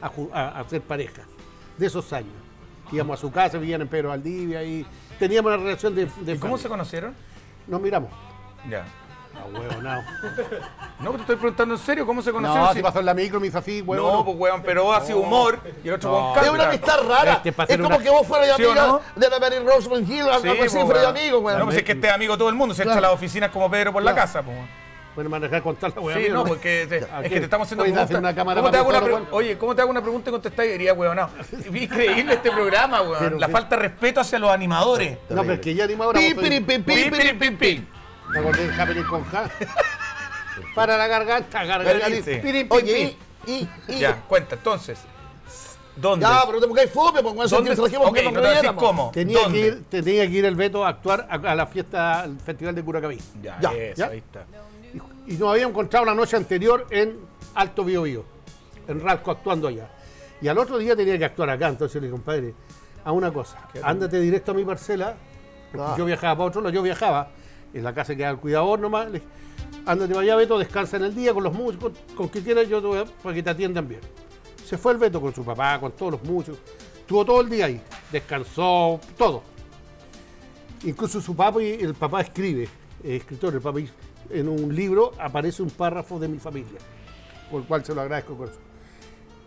a, a, a ser pareja, de esos años. Íbamos a su casa, vivían en Pedro Valdivia y teníamos una relación de... de ¿Y familia. cómo se conocieron? Nos miramos. Ya. Ah, huevo, no. No, te estoy preguntando en serio, ¿cómo se conocieron? No, si pasó en la micro, mi zafí, huevo. No, no, pues huevón, pero vos hacías humor y el otro no, con cara. Es una amistad rara. Este es como una... que vos fueras ¿Sí amiga no? de la Mary Rose Hill, sí, algo así, fueras amigo, huevón. No, pues es que este es amigo todo el mundo, se claro. echa a las oficinas como Pedro por claro. la casa, pues. Bueno, me van a dejar contar la hueá. Sí, no, porque te, es que te estamos haciendo preguntas. ¿Cómo te hago una pre... Oye, ¿cómo te hago una pregunta y contestáis? Y diría, huevón, no. Increíble este programa, huevón. La falta de respeto hacia los animadores. No, pero es que ya animadora. Pim, pim, pim, pim, pim, pim. Me acordé de Happening con Ja. Para la garganta, garganta. Sí. Piri, piri, Oye, y, y, y. Ya, cuenta, entonces. ¿Dónde? Ya, pero te pongáis fome, porque cuando se trajimos okay, que no te decís cómo. Tenía que, ir, tenía que ir el Beto a actuar a, a la fiesta, al Festival de Curacaví. Ya, ya, eso, ya. Ahí está. Y, y nos habíamos encontrado la noche anterior en Alto Biobío, en Ralco, actuando allá. Y al otro día tenía que actuar acá, entonces le dije, compadre, a una cosa, ándate directo a mi parcela, porque ah. yo viajaba para otro lado, yo viajaba. En la casa que al cuidador nomás, le dije, ándate para allá, Beto, descansa en el día con los músicos, con, con quien quieras, yo te voy a, para que te atiendan bien. Se fue Albeto con su papá, con todos los muchos. Estuvo todo el día ahí, descansó, todo. Incluso su papá, y el papá escribe, eh, escritor, el papá en un libro aparece un párrafo de mi familia, por el cual se lo agradezco. Por eso.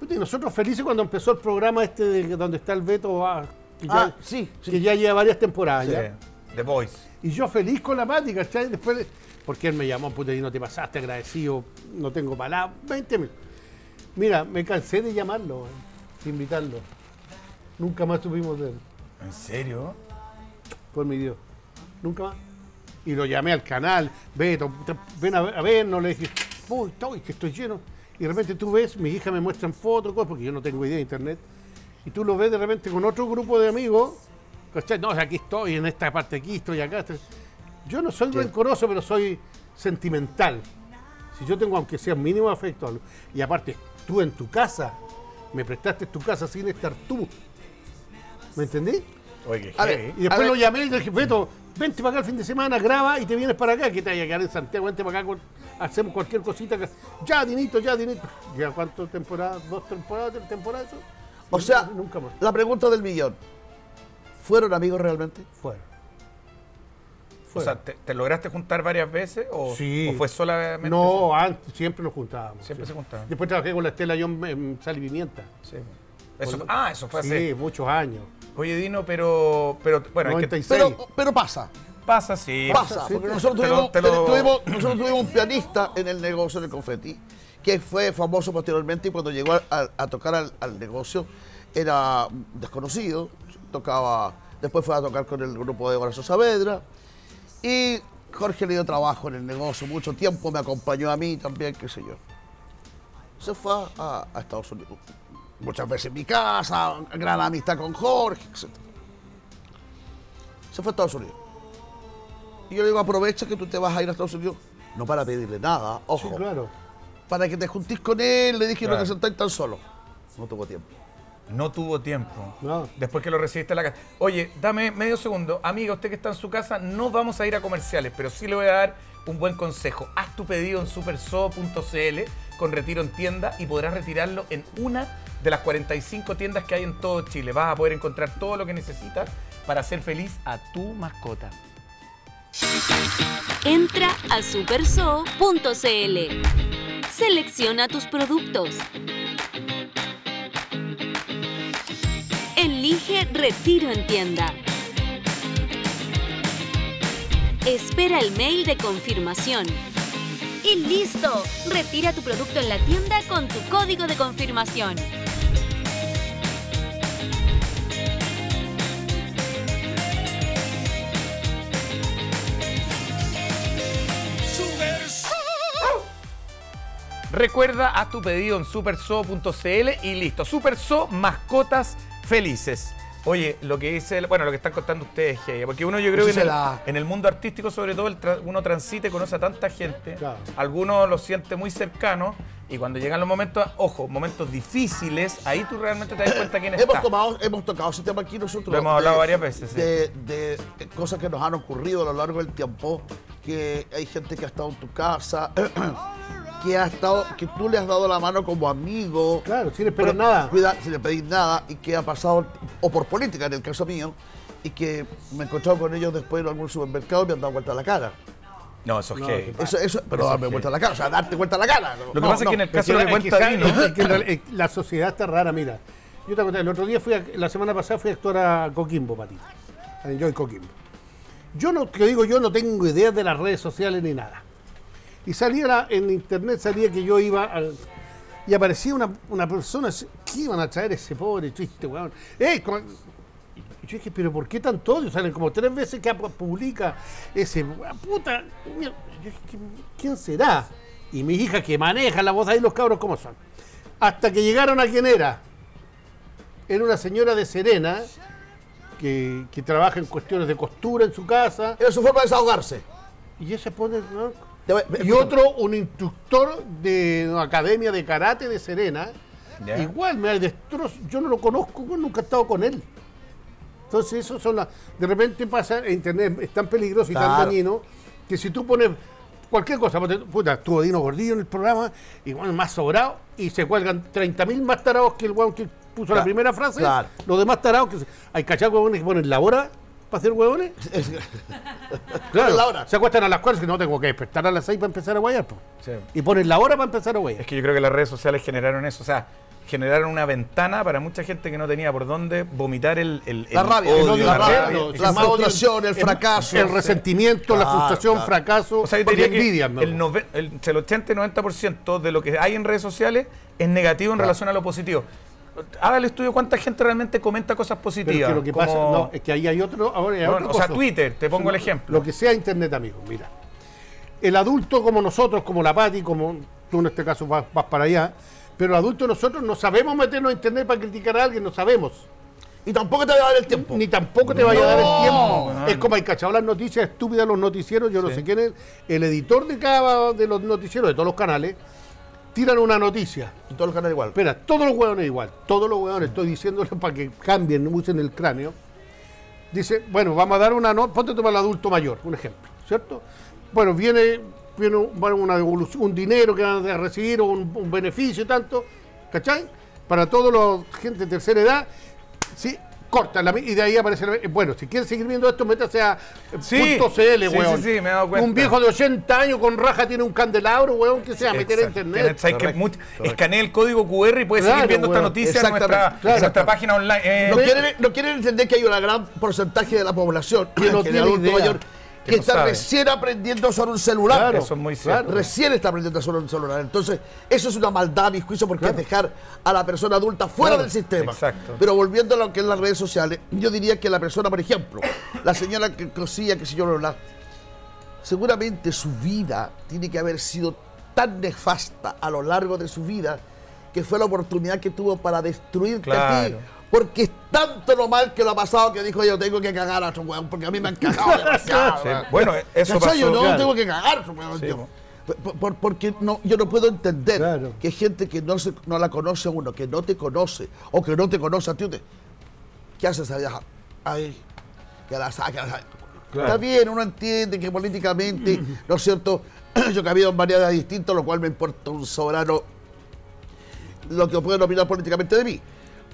Y nosotros felices cuando empezó el programa este de donde está Albeto, ah, que, ah, ya, sí, que sí. ya lleva varias temporadas. Sí. Ya. The Voice. Y yo feliz con la Pati, ¿cachai? Después, porque él me llamó, puta, y no te pasaste, agradecido, no tengo palabras, veinte mil. Mira, me cansé de llamarlo, de invitarlo. Nunca más supimos de él. ¿En serio? Por mi Dios. Nunca más. Y lo llamé al canal, Beto, ven a ver, a ver, no le dije, uy, estoy, que estoy lleno. Y de repente tú ves, mis hijas me muestran fotos, cosas, porque yo no tengo idea de internet. Y tú lo ves de repente con otro grupo de amigos, ¿cachai? No, o sea, aquí estoy, en esta parte aquí estoy, acá estoy. Yo no soy rencoroso, pero soy sentimental. Si yo tengo, aunque sea mínimo afecto, algo. Y aparte, tú en tu casa, me prestaste tu casa sin estar tú. ¿Me entendí? Oye, a ver, y después lo llamé y le dije, Beto, vente para acá el fin de semana, graba y te vienes para acá, que te vaya a quedar en Santiago, vente para acá, con, hacemos cualquier cosita. Que, ya, Dinito, ya, Dinito. ¿Ya cuántas temporadas? ¿Dos temporadas? ¿Tres temporadas? Eso? O sea, nunca más. La pregunta del millón. ¿Fueron amigos realmente? Fueron. Fueron. O sea, ¿te, te lograste juntar varias veces o, sí. ¿o fue solamente? No, eso? Antes siempre nos juntábamos. Siempre sí. se juntaban. Después trabajé con la Estela yo en Sal y Pimienta. Sí. Eso, con, ah, eso fue hace... Sí, muchos años. Oye, Dino, pero... pero bueno, noventa y seis. Hay que... pero, pero pasa. Pasa, sí. Pasa, sí, porque nosotros tuvimos, te lo... tuvimos, nosotros tuvimos un pianista en el negocio del confeti, que fue famoso posteriormente y cuando llegó a, a, a tocar al, al negocio era desconocido, tocaba... Después fue a tocar con el grupo de Horacio Saavedra y Jorge le dio trabajo en el negocio mucho tiempo, me acompañó a mí también, qué sé yo. Se fue a, a Estados Unidos. Muchas veces en mi casa, gran amistad con Jorge, etcétera. Se fue a Estados Unidos. Y yo le digo, aprovecha que tú te vas a ir a Estados Unidos. No para pedirle nada, ojo. Sí, claro. Para que te juntís con él, le dije, claro. no te sentáis tan solo. No tuvo tiempo. No tuvo tiempo. No. Después que lo recibiste a la casa. Oye, dame medio segundo. Amiga, usted que está en su casa, no vamos a ir a comerciales, pero sí le voy a dar un buen consejo. Haz tu pedido en superso punto cl con retiro en tienda y podrás retirarlo en una de las cuarenta y cinco tiendas que hay en todo Chile. Vas a poder encontrar todo lo que necesitas para hacer feliz a tu mascota. Entra a superso punto cl. Selecciona tus productos. Elige retiro en tienda. Espera el mail de confirmación. ¡Y listo! Retira tu producto en la tienda con tu código de confirmación. Recuerda, haz tu pedido en superso punto cl y listo. Superso, mascotas felices. Oye, lo que dice, bueno, lo que están contando ustedes, porque uno yo creo que en el, la... en el mundo artístico, sobre todo, el tra uno transita y conoce a tanta gente. Claro. Algunos lo siente muy cercano y cuando llegan los momentos, ojo, momentos difíciles, ahí tú realmente te das cuenta quién está. Hemos, tomado, hemos tocado ese tema aquí nosotros. Lo hemos de, hablado varias veces. Sí. De, de cosas que nos han ocurrido a lo largo del tiempo, que hay gente que ha estado en tu casa... Que, ha estado, que tú le has dado la mano como amigo. Claro, sin esperar nada. Cuida, sin pedir nada y que ha pasado, o por política en el caso mío, y que me he encontrado con ellos después en algún supermercado y me han dado vuelta a la cara. No, eso es no, que... Eso, eso, pero eso darme es vuelta a la cara, o sea, darte vuelta a la cara. Lo que no, pasa no, es que en el caso de cuenta vino... Es que la, la sociedad está rara, mira. Yo te conté, el otro día, fui a, la semana pasada, fui a actuar a Coquimbo, Pati. A Enjoy Coquimbo. Yo, no, que digo, yo no tengo idea de las redes sociales ni nada. Y salía la, en internet, salía que yo iba al, y aparecía una, una persona, ¿qué iban a traer ese pobre triste weón? ¡Eh! Y yo dije, pero ¿por qué tanto odio? Salen como tres veces que publica ese puta. Mira, yo dije, ¿quién será? Y mis hijas que manejan la voz ahí, los cabros, ¿cómo son? Hasta que llegaron a quien era. Era una señora de Serena que, que trabaja en cuestiones de costura en su casa. Era su forma de desahogarse. Y ella se pone, ¿no? Y otro, un instructor de una academia de karate de Serena, yeah. Igual me destrozo, yo no lo conozco, nunca he estado con él. Entonces eso son las... De repente pasa, internet es tan peligroso y claro. tan dañino, que si tú pones cualquier cosa. Puta, estuvo Dino Gordillo en el programa y bueno, más sobrado, y se cuelgan treinta mil más tarados que el weón que puso claro, la primera frase. Claro. Los demás tarados que se... hay cachacos huevones que ponen la hora para hacer huevones. Claro, la hora. Se acuestan a las cuatro, que no tengo que despertar a las seis para empezar a guayar. Sí. Y ponen la hora para empezar a guayar. Es que yo creo que las redes sociales generaron eso, o sea, generaron una ventana para mucha gente que no tenía por dónde vomitar el, el, el la rabia, odio, el odio, la, la, rabia, rabia, el, la frustración, el fracaso, el, el resentimiento, claro, la frustración, claro, fracaso, o sea, yo diría envidia, que el, noven, el, el ochenta y noventa por ciento de lo que hay en redes sociales es negativo en claro, relación a lo positivo. Haga el estudio cuánta gente realmente comenta cosas positivas. Pero que lo que como... pasa, no, es que ahí hay otro, ahora hay no, otro o cosa. Sea, Twitter, te pongo o sea, el ejemplo. Lo que sea internet, amigo, mira. El adulto como nosotros, como la Pati, como tú en este caso vas, vas para allá. Pero adultos nosotros no sabemos meternos a internet para criticar a alguien, no sabemos. Y tampoco te va a dar el tiempo. Ni tampoco te no, vaya a dar el tiempo. No, es como hay cachado las noticias estúpidas, los noticieros, yo sí, no sé quién es, el editor de cada de los noticieros, de todos los canales, tiran una noticia. Y todos los canales igual. Espera, todos los hueones igual, todos los hueones, sí, estoy diciéndoles para que cambien, usen el cráneo. Dice, bueno, vamos a dar una nota, ponte para el adulto mayor, un ejemplo, ¿cierto? Bueno, viene... viene una devolución, un dinero que van a recibir o un, un beneficio tanto, ¿cachai? Para toda la gente de tercera edad, sí, corta la, y de ahí aparece la, bueno, si quieren seguir viendo esto, métase a sí, .cl, sí, weón. Sí, sí, me he dado cuenta. Un viejo de ochenta años con raja tiene un candelabro, weón, que se va a meter a internet. Escanea el código cu erre y puede claro, seguir weón, viendo esta noticia en nuestra, claro, nuestra página online. Eh. No, quieren, no quieren entender que hay un gran porcentaje de la población que no tiene adulto mayor. Que, que no está sabe, recién aprendiendo a usar un celular. Claro, eso es muy cierto. Claro. Recién está aprendiendo a usar un celular. Entonces, eso es una maldad, mis juicios, porque claro, es dejar a la persona adulta fuera claro, del sistema. Exacto. Pero volviendo a lo que es las redes sociales, yo diría que la persona, por ejemplo, la señora que cosía, que si yo lo hablaba, seguramente su vida tiene que haber sido tan nefasta a lo largo de su vida que fue la oportunidad que tuvo para destruirte claro, a ti. Porque es tanto lo mal que lo ha pasado que dijo yo tengo que cagar a su weón, porque a mí me han cagado demasiado. Sí. Bueno, eso pasó, yo no claro, tengo que cagar a su weón. Sí. Por, por, porque no, yo no puedo entender claro, que gente que no, se, no la conoce a uno, que no te conoce, o que no te conoce a ti. Te, ¿qué haces allá? Ay, que la saque, la saque. Claro. Está bien, uno entiende que políticamente, ¿no es cierto? Yo que había variedades distintas, lo cual me importa un soberano lo que pueden opinar políticamente de mí.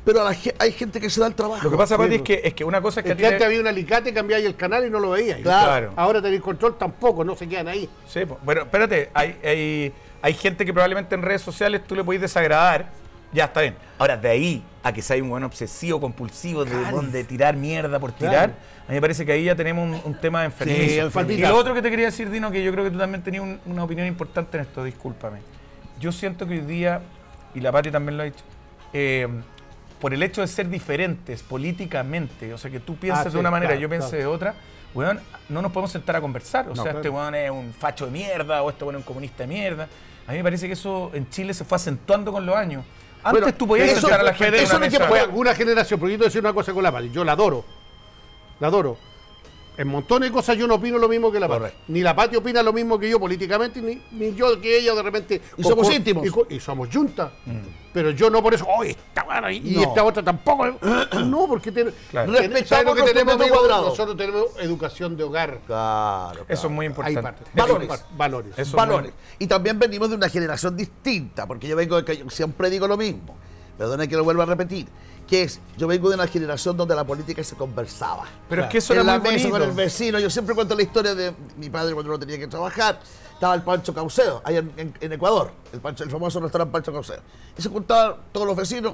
Pero a la, hay gente que se da el trabajo. Lo que pasa, Pati, es que, es que una cosa es que... antes había un alicate, cambiáis el canal y no lo veíais. Claro, claro. Ahora tenéis control, tampoco, no se quedan ahí. Sí, pero espérate, hay, hay, hay gente que probablemente en redes sociales tú le podéis desagradar. Ya, está bien. Ahora, de ahí a que sea un buen obsesivo, compulsivo, claro, de, de tirar mierda por tirar, claro, a mí me parece que ahí ya tenemos un, un tema de enfermedad. Sí, y lo otro que te quería decir, Dino, que yo creo que tú también tenías un, una opinión importante en esto, discúlpame. Yo siento que hoy día, y la Pati también lo ha dicho, eh, por el hecho de ser diferentes políticamente, o sea, que tú pienses ah, sí, de una manera, claro, yo piense claro, de otra, weón, no nos podemos sentar a conversar. O no, sea, claro, este weón es un facho de mierda, o este weón es un comunista de mierda. A mí me parece que eso en Chile se fue acentuando con los años. Antes bueno, tú podías eso, sentar a la gente eso en una mesa. Fue alguna generación, porque yo te voy a decir una cosa con la Pati, yo la adoro, la adoro. En montones de cosas yo no opino lo mismo que la Pati. Ni la Pati opina lo mismo que yo políticamente, ni, ni yo que ella de repente. Y somos íntimos. Y, y somos juntas. Mm. Pero yo no por eso, oh, esta buena y, no, y esta otra tampoco. No, porque ten, claro, respetamos lo que tenemos de cuadrado. Nosotros tenemos educación de hogar. Claro, claro. Eso es muy importante. Hay parte, valores. Valores. Eso valores. Muy... Y también venimos de una generación distinta, porque yo vengo de que siempre digo lo mismo. Perdona que lo vuelva a repetir. Que es, yo vengo de una generación donde la política se conversaba. Pero es que eso era muy bonito. En la mesa con el vecino. Yo siempre cuento la historia de mi padre cuando no tenía que trabajar. Estaba el Pancho Caucedo, allá en, en, en Ecuador. El, Pancho, el famoso restaurante Pancho Caucedo. Y se juntaban todos los vecinos,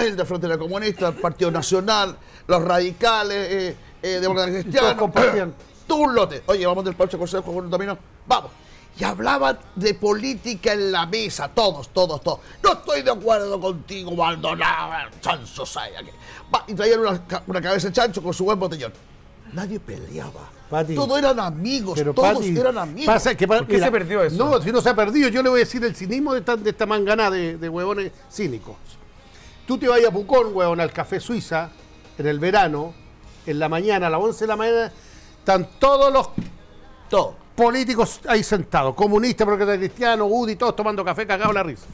el de Frontera Comunista, el Partido Nacional, los radicales, eh, eh, demócratas cristianos. Compartían. Todo un lote. Oye, vamos del Pancho Caucedo, con un dominó. Vamos. Y hablaban de política en la mesa, todos, todos, todos. No estoy de acuerdo contigo, Maldonado, Chancho Saya. Y traían una, una cabeza de chancho con su buen botellón. Nadie peleaba. Pati, todos eran amigos, pero todos Pati, eran amigos. Pasa que, ¿por qué mira, se perdió eso? No, si no se ha perdido, yo le voy a decir el cinismo de esta, de esta mangana de, de huevones cínicos. Tú te vas a Pucón, huevón, al Café Suiza, en el verano, en la mañana, a las once de la mañana, están todos los... Todos. Políticos ahí sentados, comunistas, porque cristianos, U D I, todos tomando café, cagados la risa.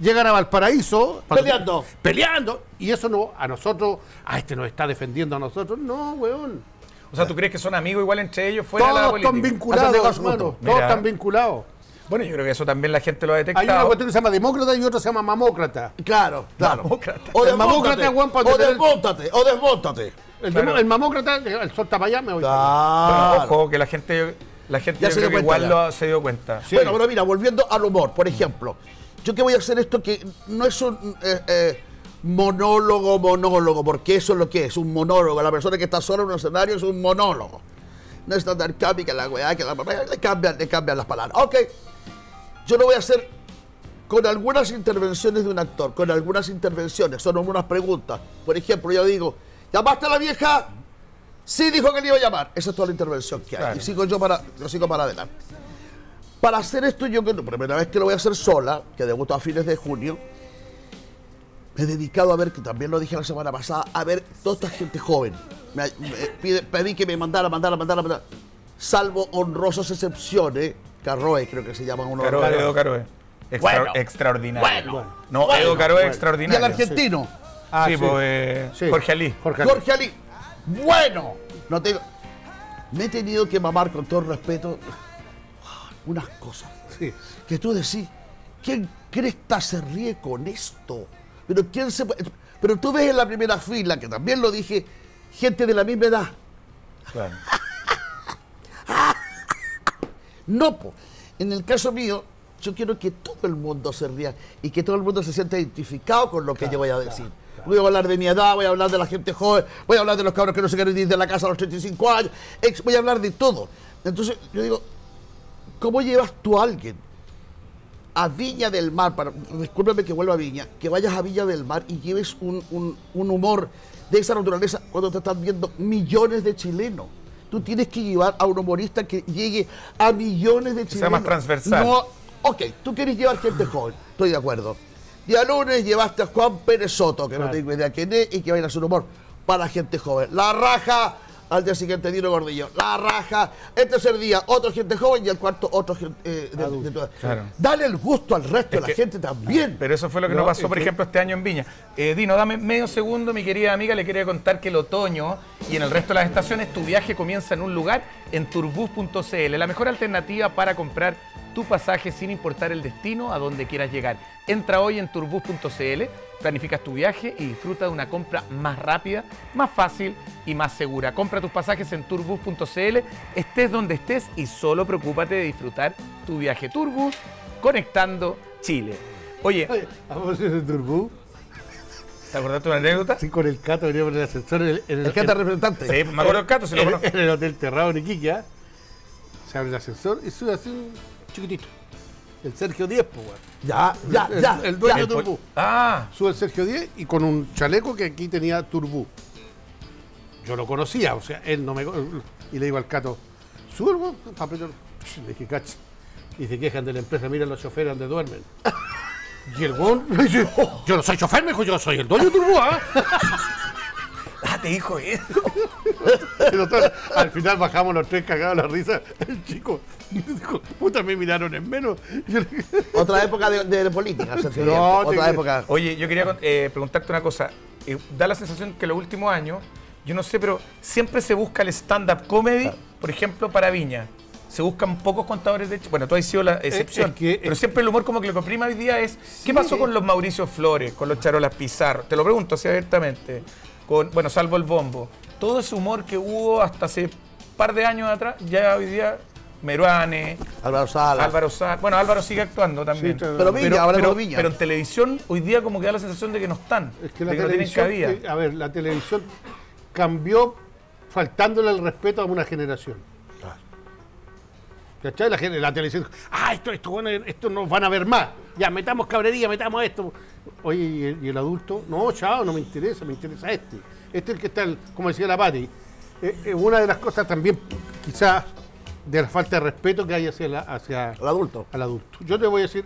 Llegan a Valparaíso... Peleando. Peleando. Y eso no, a nosotros, a este nos está defendiendo a nosotros. No, weón. O sea, ¿tú crees que son amigos igual entre ellos fuera de la política? Todos están vinculados, hermano. Todos están vinculados. Bueno, yo creo que eso también la gente lo ha detectado. Hay una cuestión que se llama demócrata y otra se llama mamócrata. Claro, claro. Mamócrata. O desmócrata, Juan, para tener... O desbótate, o desbótate. El, claro. el mamócrata, el sol para allá me voy. Claro. Pero ojo, que la gente, la gente yo creo que igual ya. lo se dio cuenta. Sí. Bueno, pero mira, volviendo al humor, por ejemplo. Yo que voy a hacer esto que no es un eh, eh, monólogo, monólogo, porque eso es lo que es, un monólogo. La persona que está sola en un escenario es un monólogo. No es tan arcápica que la weá, que la le cambian, le cambian las palabras. Ok. Yo lo voy a hacer con algunas intervenciones de un actor, con algunas intervenciones, son algunas preguntas. Por ejemplo, yo digo, ¿llamaste a la vieja? Sí, dijo que le iba a llamar. Esa es toda la intervención que hay. Claro. Y sigo yo para, yo sigo para adelante. Para hacer esto, yo que la primera vez que lo voy a hacer sola, que debuto a fines de junio, me he dedicado a ver, que también lo dije la semana pasada, a ver toda esta gente joven. Me, me, pide, pedí que me mandara, mandara, mandara, mandara. Salvo honrosas excepciones, Caroé creo que se llama uno. Caroé, Caroé. Edo Caroé. Extra, bueno, extraordinario. Bueno, no, bueno, Edo Caroé, bueno. extraordinario. Y el argentino. Sí. Ah, sí, sí. Pues, eh, sí. Jorge Alí. Jorge Alí. Jorge Alí. Bueno, no tengo... me he tenido que mamar con todo respeto unas cosas sí. que tú decís, ¿quién cresta se ríe con esto? Pero quién se puede... Pero tú ves en la primera fila, que también lo dije, gente de la misma edad. Claro. No, po. En el caso mío, yo quiero que todo el mundo se ría y que todo el mundo se sienta identificado con lo que claro, yo voy a decir. Claro, claro. Voy a hablar de mi edad, voy a hablar de la gente joven, voy a hablar de los cabros que no se quieren ir de la casa a los treinta y cinco años, ex, voy a hablar de todo. Entonces, yo digo, ¿cómo llevas tú a alguien a Viña del Mar? Para, discúlpame que vuelva a Viña, que vayas a Viña del Mar y lleves un, un, un humor de esa naturaleza cuando te están viendo millones de chilenos. Tú tienes que llevar a un humorista que llegue a millones de chilenos. Que sea más transversal. No, ok, tú quieres llevar gente joven, estoy de acuerdo. Día lunes llevaste a Juan Pérez Soto, que claro. no tengo idea quién es, y que va a ir a su humor para gente joven. La raja, al día siguiente Dino Gordillo. La raja, el tercer día, otra gente joven y el cuarto, otra gente eh, de, de, de claro. Dale el gusto al resto es de la que, gente también. Pero eso fue lo que no, nos pasó, por que... ejemplo, este año en Viña. Eh, Dino, dame medio segundo, mi querida amiga, le quería contar que el otoño y en el resto de las estaciones tu viaje comienza en un lugar en turbus punto cl, la mejor alternativa para comprar tu pasaje sin importar el destino a donde quieras llegar. Entra hoy en turbus punto cl, planificas tu viaje y disfruta de una compra más rápida, más fácil y más segura. Compra tus pasajes en turbus punto cl, estés donde estés y solo preocúpate de disfrutar tu viaje. Turbus, conectando Chile. Oye, ¿vamos a ir en Turbus? ¿Te acordaste de una anécdota? Sí, con el Cato venía por el ascensor. El, el, el Cato representante. Sí, me acuerdo del Cato, se lo conozco. En el Hotel Terrado en Iquique, ¿eh? Se abre el ascensor y sube así un chiquitito. El Sergio Díez, pues, güey. Ya, ya, el, ya. El, el dueño ya, de Turbú. Ah. Sube el Sergio Díez y con un chaleco que aquí tenía Turbú. Yo lo conocía, o sea, él no me... Y le digo al Cato, sube, güey, papito. Le dije, cacha. Y se quejan de la empresa, mira los choferes donde duermen. Y el güey me dice, oh, yo no soy chofer, me dijo, yo soy el dueño de Turbú, ¿ah? ¿eh? Ah, te dijo eso. Nosotros, al final bajamos los tres cagados a la risa. El chico me dijo, puta, me miraron en menos. Otra época de, de política. O sea, no, otra quería... época. Oye, yo quería eh, preguntarte una cosa. Eh, da la sensación que en los últimos años, yo no sé, pero siempre se busca el stand-up comedy, claro. por ejemplo, para Viña. Se buscan pocos contadores de hecho. Bueno, tú has sido la excepción. Es que, es pero siempre el humor como que lo que prima hoy día es, sí, ¿qué pasó con los Mauricio Flores, con los Charolas Pizarro? Te lo pregunto así abiertamente. Con, bueno, salvo el bombo, todo ese humor que hubo hasta hace par de años atrás, ya hoy día, Meruane, Álvaro Sala, Álvaro Sala, bueno, Álvaro sigue actuando también, sí, pero, pero, Viña, pero, ahora pero, Viña. pero en televisión hoy día como que da la sensación de que no están, es que, la de que televisión, no tienen cabida. A ver, la televisión cambió faltándole el respeto a una generación. Claro. ¿Cachai? La, la televisión, ah, esto, esto, esto nos van a ver más, ya, metamos cabrería, metamos esto. Oye, ¿y el, y el adulto? No, chao, no me interesa, me interesa este. Este es el que está, el, como decía la Pati, eh, eh, una de las cosas también, quizás, de la falta de respeto que hay hacia, la, hacia el adulto. Al adulto. Yo te voy a decir,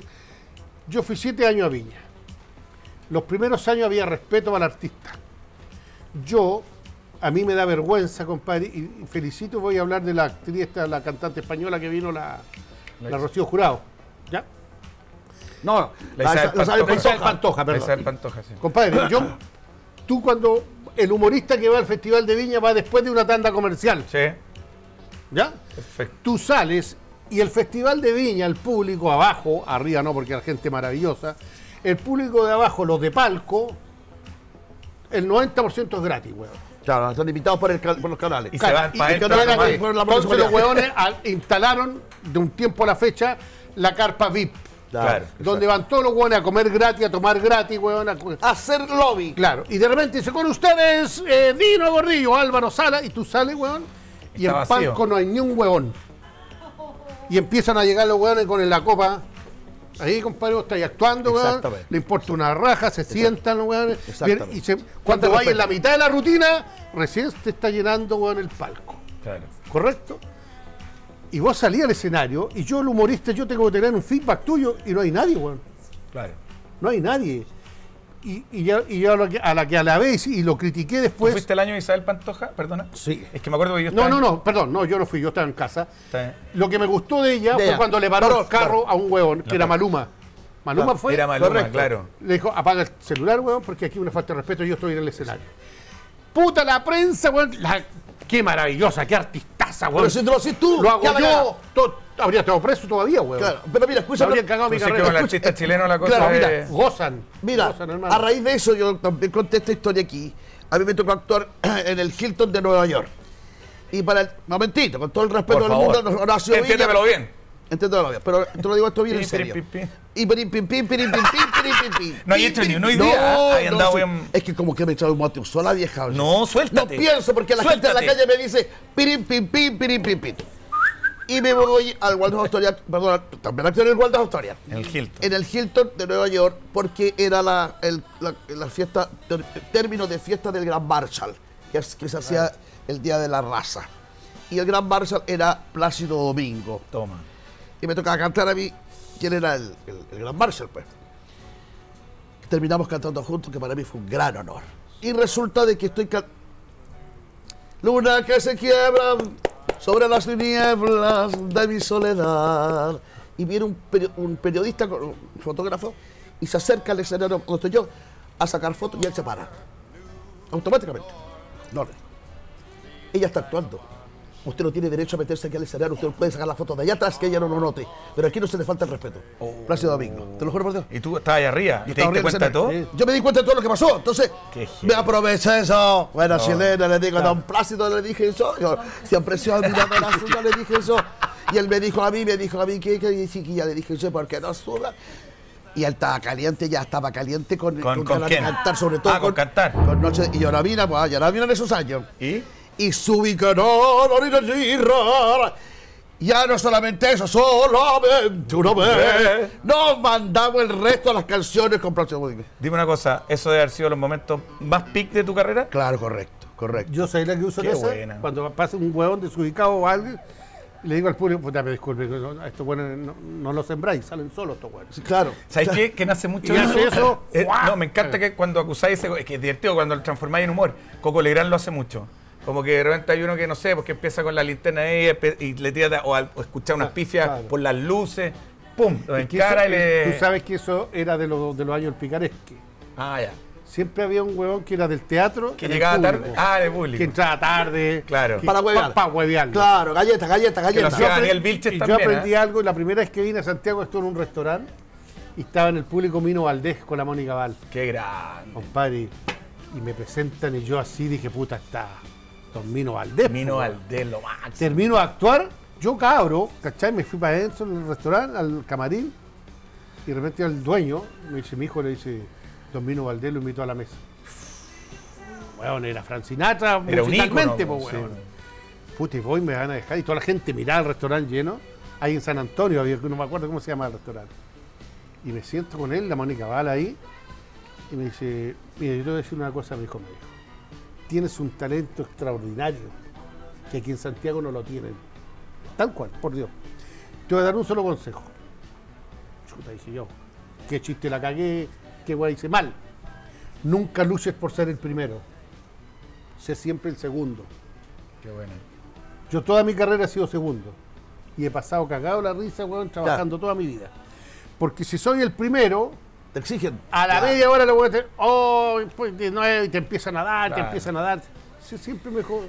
yo fui siete años a Viña. Los primeros años había respeto para el artista. Yo, a mí me da vergüenza, compadre, y felicito, voy a hablar de la actriz, esta, la cantante española que vino, la, la Rocío Jurado, ¿ya? No, la Isabel Pantoja, Pantoja, perdón. La Isabel Pantoja, sí. Compadre, yo, tú cuando el humorista que va al Festival de Viña va después de una tanda comercial. Sí. ¿Ya? Perfecto. Tú sales y el Festival de Viña, el público abajo, arriba no, porque la gente maravillosa, el público de abajo, los de palco, el noventa por ciento es gratis, weón. Claro, están invitados por, el, por los canales. Y claro, se van y, y canales, por la entonces los hueones al, instalaron de un tiempo a la fecha la carpa V I P. Claro, donde van todos los hueones a comer gratis, a tomar gratis, hueón, a, a hacer lobby. Claro. Y de repente dice, con ustedes, eh, Dino Gordillo, Álvaro Sala, y tú sales, hueón, y en palco no hay ni un hueón. Y empiezan a llegar los hueones con la copa. Ahí, compadre, vos estáis actuando, weón. Le importa una raja, se sientan, weón. Y se, cuando vaya en la mitad de la rutina, recién te está llenando, weón, el palco. Claro. ¿Correcto? Y vos salís al escenario y yo, el humorista, yo tengo que tener un feedback tuyo y no hay nadie, weón. Claro. No hay nadie. Y, y, yo, y yo a la que a la que alabé y lo critiqué después. ¿Tú fuiste el año de Isabel Pantoja? ¿Perdona? Sí. Es que me acuerdo que yo estaba... No, no, no, perdón, no, yo no fui, yo estaba en casa. Lo que me gustó de ella de fue ella. cuando le paró el carro claro. a un huevón, que no, era Maluma. Maluma claro. fue... Era Maluma, correcto. claro. Le dijo, apaga el celular, huevón, porque aquí una falta de respeto, yo estoy en el escenario. Puta la prensa, huevón. La... Qué maravillosa, qué artistaza, huevón. Pero si te lo haces tú, lo hago yo. To... Habría estado preso todavía, huevón. Claro. Pero mira, escucha... Habrían cagado mi carrera. Con el artista chileno la cosa claro, es... mira, gozan. Mira, gozan, a raíz de eso yo también conté esta historia aquí. A mí me tocó actuar en el Hilton de Nueva York. Y para el... Momentito, con todo el respeto del mundo, Horacio Villa... Entiéndemelo bien. Entiéndemelo bien, pero te lo digo esto bien en serio. Y pirin, pim, pim, pirin, pim, pim, pim, no hay hecho ni uno hoy día. Es que como que me echaba un mote, usó la vieja. No, suéltate. No pienso, porque la gente de la calle me dice... Pirin, pim, pim, pirin, pim, pim. Y me voy al Waldorf Astoria, perdón, también actué en el Waldorf Astoria. En el Hilton. En el Hilton de Nueva York, porque era la, el, la, la fiesta, el término de fiesta del Gran Marshal, que, es, que se hacía el Día de la Raza. Y el Gran Marshal era Plácido Domingo. Toma. Y me tocaba cantar a mí quién era el, el, el Gran Marshal, pues. Terminamos cantando juntos, que para mí fue un gran honor. Y resulta de que estoy cantando... Luna que se quiebra... sobre las tinieblas de mi soledad. Y viene un, peri un periodista, un fotógrafo, y se acerca al escenario donde estoy yo a sacar fotos y él se para. Automáticamente. No. Ella está actuando. Usted no tiene derecho a meterse aquí al escenario, usted no puede sacar la foto de allá atrás que ella no lo note. Pero aquí no se le falta el respeto. Oh. Plácido Domingo, te lo juro por Dios. ¿Y tú estabas allá arriba? ¿Y te diste cuenta de todo? Yo me di cuenta de todo lo que pasó, entonces me aproveché eso. Bueno, no. Chilena, le digo, no. a don Plácido le dije eso. Yo, siempre se olvidaba de la suya, le dije eso. Y él me dijo a mí, me dijo a mí, que chiquilla, le dije eso, ¿por qué no suba? Y él estaba caliente, ya estaba caliente con, ¿Con, con, con cantar, sobre todo. Ah, con, con cantar. Con noche, y yo no vine, pues yo no vine en esos años. ¿Y? Y subí que no, no, no, no, ya no solamente eso, solamente una vez. Nos mandamos el resto de las canciones con Plácido Domingo. Dime una cosa, ¿eso debe haber sido los momentos más pic de tu carrera? Claro, correcto, correcto. Yo soy la que uso esa. Buena. Cuando pasa un huevón desubicado o alguien, le digo al público, pues dame disculpe, estos hueones no, no los sembráis, salen solos estos hueones. Claro. ¿Sabes claro. qué? Que nace mucho eso. eso eh, no, me encanta que cuando acusáis ese, es que es divertido cuando lo transformáis en humor. Coco Legrand lo hace mucho. Como que de repente hay uno que no sé, porque empieza con la linterna ahí y le tira o, o escucha unas pifias claro. por las luces, pum, lo encara y, eso, y le... Tú sabes que eso era de, lo, de los años del picaresque. Ah, ya. Siempre había un huevón que era del teatro. Que llegaba tarde. Ah, de público. Que entraba tarde. Claro. Que, para huevear. Para huevearlo. Claro, galletas, galletas, galletas. Yo aprendí, y también, yo aprendí ¿eh? algo, y la primera vez que vine a Santiago estuve en un restaurante y estaba en el público Mino Valdés con la Mónica Val. Qué grande. Compadre, y me presentan y yo así dije, puta, está... Mino Valdés. Mino Valdés, lo máximo. Termino de actuar, yo cabro, ¿cachai? Me fui para adentro en el restaurante, al camarín, y de repente el dueño, me dice, mi hijo le dice, don Mino Valdés lo invitó a la mesa. Bueno, era Frank Sinatra, era musicalmente, pues, bueno. Sí. Puta, y voy, me van a dejar, y toda la gente miraba el restaurante lleno, ahí en San Antonio, había, no me acuerdo cómo se llama el restaurante. Y me siento con él, la Mónica Val ahí, y me dice, mire, yo te voy a decir una cosa, mi hijo me dijo. Tienes un talento extraordinario que aquí en Santiago no lo tienen. Tal cual, por Dios. Te voy a dar un solo consejo. Chuta, dije yo. Qué chiste la cagué, qué guay hice mal. Nunca luches por ser el primero. Sé siempre el segundo. Qué bueno. Yo toda mi carrera he sido segundo. Y he pasado cagado la risa, weón, trabajando claro. toda mi vida. Porque si soy el primero, Te exigen. A la claro. media hora lo voy a tener. Oh, pues, no, y te empiezan a dar, claro. te empiezan a dar. Sí, siempre mejor.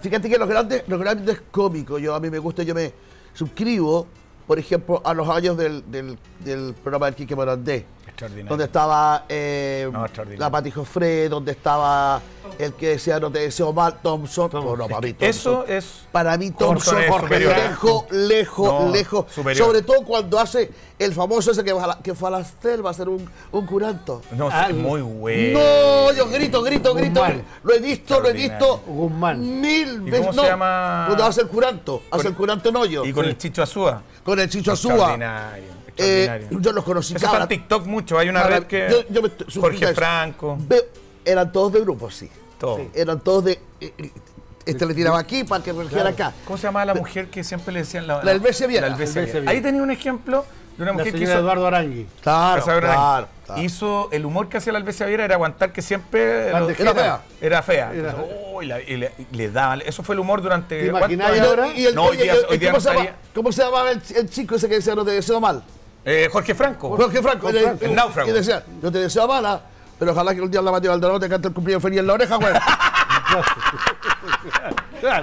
Fíjate que los grandes, los grandes cómicos, yo a mí me gusta, yo me suscribo, por ejemplo, a los años del, del, del programa del Quique Morandé. Extraordinario. Donde estaba eh, no, la Pati Jofré, donde estaba el que decía no te deseo mal, Thompson. Tom, no, no, para mí Thompson. Eso es. Para mí Thompson Jorge lejos, lejos, no, lejos. Superior. Sobre todo cuando hace el famoso ese que, va a la, que fue a las tres, va a ser un, un curanto. No, ah, sí, muy bueno. No, yo grito, grito, grito. Guzmán. Lo he visto, lo he visto Guzmán. mil veces. ¿Cómo no, se llama? Cuando hace el curanto, hace con, el curanto en hoyo. Y con sí. el Chicho Azúa. Con el Chicho Azúa. Eh, yo los conocí. Eso está en TikTok mucho, hay una Mara, red que... Yo, yo me, Jorge Franco. Veo, eran todos de grupo, sí. Todos. Sí. Eran todos de... Este le tiraba aquí para que refugiara claro. acá. ¿Cómo se llamaba la mujer que siempre le decían la... La Alvesia Viera. La Alvesia Viera. Ahí tenía un ejemplo de una mujer que hizo... Eduardo Arangui. Claro, claro, claro. Hizo... El humor que hacía la Alvesia Viera era aguantar que siempre... Lo, era fea. Era fea. Era fea. Oh, y la, y le, le daban... Eso fue el humor durante... ¿Te imagináis ahora? Y el, no, hoy día, y el, hoy día ¿cómo, no se llama, ¿Cómo se llamaba el, el chico ese que decía no te deseo mal? Eh, Jorge Franco. Jorge Franco, Jorge Franco. El, el, el náufrago. Y decía, yo te deseo mala, pero ojalá que un día la Pati Maldonado te cante el cumpleaños feliz en la oreja, güey.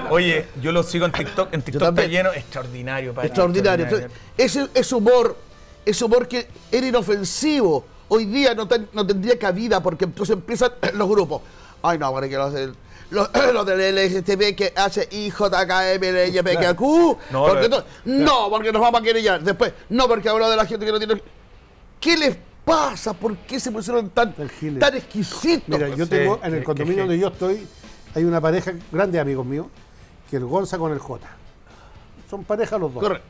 Oye, yo lo sigo en TikTok, en TikTok está lleno, extraordinario. Para extraordinario. extraordinario. Entonces, ese, ese humor, ese humor que era inofensivo, hoy día no, ten, no tendría cabida porque entonces empiezan los grupos. Ay, no, para que lo hacen... Los, los del L G T B que hace I J K M L Y P Q no, porque no, no, porque nos vamos a querellar después. No, porque habla de la gente que no tiene. ¿Qué les pasa? ¿Por qué se pusieron tan, tan exquisitos? Mira, yo sí, tengo en el condominio donde yo estoy, hay una pareja, grandes amigos míos, que el Gonza con el J. Son pareja los dos. Correcto.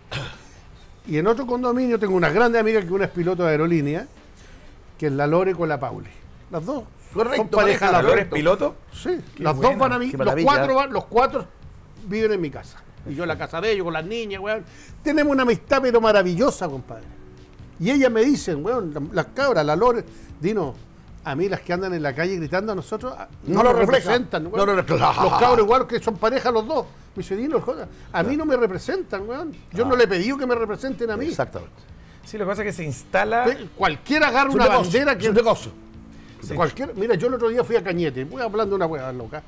Y en otro condominio tengo unas grandes amigas que una es piloto de aerolínea, que es la Lore con la Pauli. Las dos. Correcto, ¿son pareja la Lore es piloto? Sí, qué las buena, dos van a mí, los cuatro, van, los cuatro viven en mi casa. Y yo en la casa de ellos, con las niñas, weón. Tenemos una amistad pero maravillosa, compadre. Y ellas me dicen, weón, las cabras, la Lore, Dino, a mí las que andan en la calle gritando a nosotros, no, no lo representan, weón. No lo representan. Los cabros igual que son pareja los dos. Me dice, Dino, joder, a mí no me representan, weón. Yo ah. no le he pedido que me representen a mí. Exactamente. Sí, lo que pasa es que se instala... Cualquiera agarra una negocio, bandera que... Sí. Cualquier, mira, yo el otro día fui a Cañete, voy hablando de una hueá loca.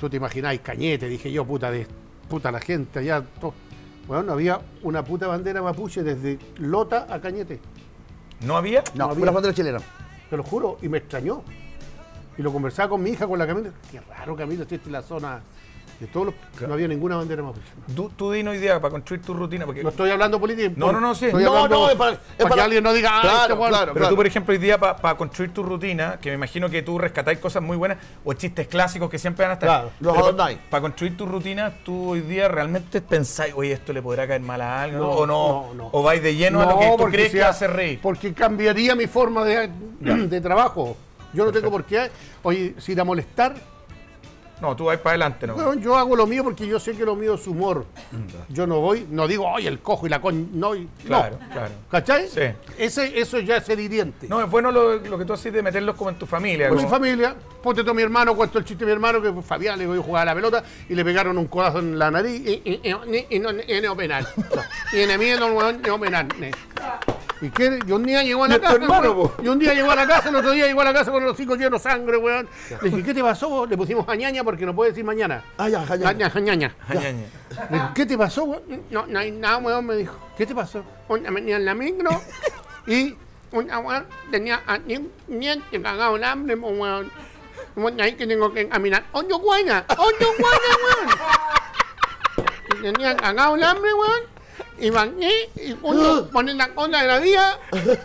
Tú te imagináis, Cañete, dije yo, puta de puta la gente allá. Todo. Bueno, había una puta bandera mapuche desde Lota a Cañete. ¿No había? No, no había. Una bandera chilena. Te lo juro, y me extrañó. Y lo conversaba con mi hija, con la Camila. Qué raro, Camila, estoy en la zona de todos los... Claro. No había ninguna bandera mapuche. Tú, tú dinos idea para construir tu rutina. Porque... No estoy hablando política. No, no, no, sí. Estoy no, no, es para, es para, para que alguien no diga... Claro, claro, claro. Pero claro. tú, por ejemplo, hoy día para, para construir tu rutina, que me imagino que tú rescatáis cosas muy buenas o chistes clásicos que siempre van a estar... Claro, los adornáis. Para, para construir tu rutina, tú hoy día realmente pensáis, oye, esto le podrá caer mal a algo, no, o no, no, no. O vais de lleno no, a lo que tú crees sea, que hace reír. Porque cambiaría mi forma de, de trabajo. Yo no Perfecto. tengo por qué... Oye, si ir a molestar... No, tú vas para adelante, ¿no? No, yo hago lo mío porque yo sé que lo mío es humor. Yo no voy, no digo, oye, el cojo y la con... No, y... claro, no. claro. ¿Cachai? Sí. Ese, eso ya es el hiriente. No, es bueno lo, lo que tú haces de meterlos como en tu familia. Con como... mi familia, ponte tú a mi hermano, cuento el chiste de mi hermano, que fue Fabián, le voy a jugar a la pelota y le pegaron un codazo en la nariz y neopenal. Y enemigo neopenal. ¿Y qué? Y un día llegó a la casa, hermano, y un día llegó a la casa, el otro día llegó a la casa con los hijos llenos de sangre, weón. Le dije, ¿qué te pasó, vos? Le pusimos añaña porque no puede decir mañana. Ah, ya, añaña. Añaña. Le dije, ¿qué te pasó, weón? No, no hay nada, weón, me dijo. ¿Qué te pasó? Una venía en la micro y una weón tenía a niente cagado el hambre, weón. Ahí que tengo que caminar. ¡Oño guayna! ¡Oño guayna, weón! Tenía cagado el hambre, weón. Y van, ¿eh? Y uno ponen la onda de la vía,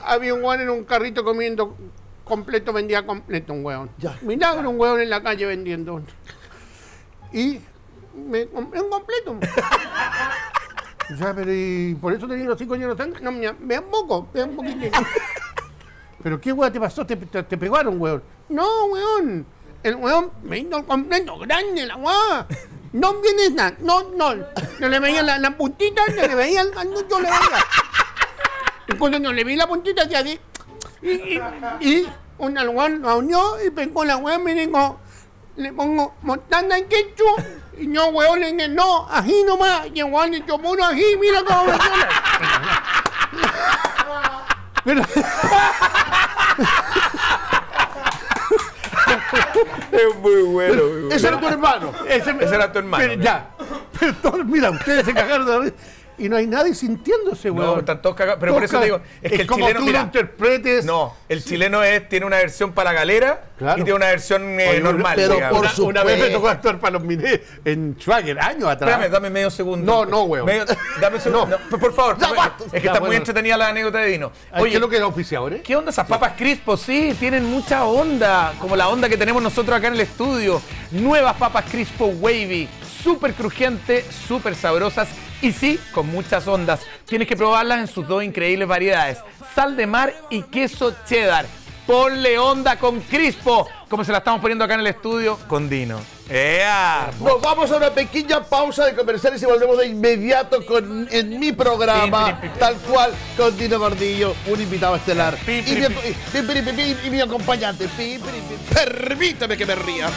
había un weón en un carrito comiendo completo, vendía completo un weón. Ya. Milagro, un weón en la calle vendiendo. Y me compré un completo. Ya, pero ¿y por eso tenía los cinco llenos de sangre? No, mira, vean poco, vean poquitito. ¿Pero qué weón te pasó? ¿Te, te, te pegaron, weón? No, weón. El weón me hizo el completo grande, la weá. No viene nada, no, no. No le veía la, la puntita, no le veía el no, yo le veía. Y cuando no le vi la puntita, ya vi. Y, y, y una weón la unió y pegó la weón, me dijo, le pongo montana y ketchup. Y yo, weón, le dije, no, ají nomás. Y el weón le echó puro ají, mira cómo me suena. Pero... Es muy bueno, muy bueno. Ese era tu hermano. Ese, ese era tu hermano. Pero, ya. Pero todos, mira, ustedes se cagaron de la risa. Y no hay nadie sintiéndose, güey. No, están todos cagados. Pero todos por eso te digo, es, es que el chileno, tú mira, lo interpretes. No, el sí. chileno es, tiene una versión para galera, claro, y tiene una versión eh, Oye, normal. Pero digamos, por una, una vez me tocó actuar para los Minés en Schwager, años atrás. Espérame, dame medio segundo. No, no, güey. Medio, dame un segundo. No. No, por favor. No, es que ya, está bueno. muy entretenida la anécdota de Dino. Oye, ¿qué es lo que era oficiador, eh? ¿Qué onda esas papas Crispo? Sí, tienen mucha onda, como la onda que tenemos nosotros acá en el estudio. Nuevas papas Crispo Wavy, súper crujientes, súper sabrosas. Y sí, con muchas ondas. Tienes que probarlas en sus dos increíbles variedades, sal de mar y queso cheddar. Ponle onda con Crispo, como se la estamos poniendo acá en el estudio con Dino. ¡Ea! Nos vamos a una pequeña pausa de comerciales y volvemos de inmediato con, en mi programa, pim, pim, pim, tal cual, con Dino Gordillo, un invitado estelar. Pim, pim, y, mi, pim, pim, pim, y mi acompañante. Pim, pim, pim. Permítame que me ría.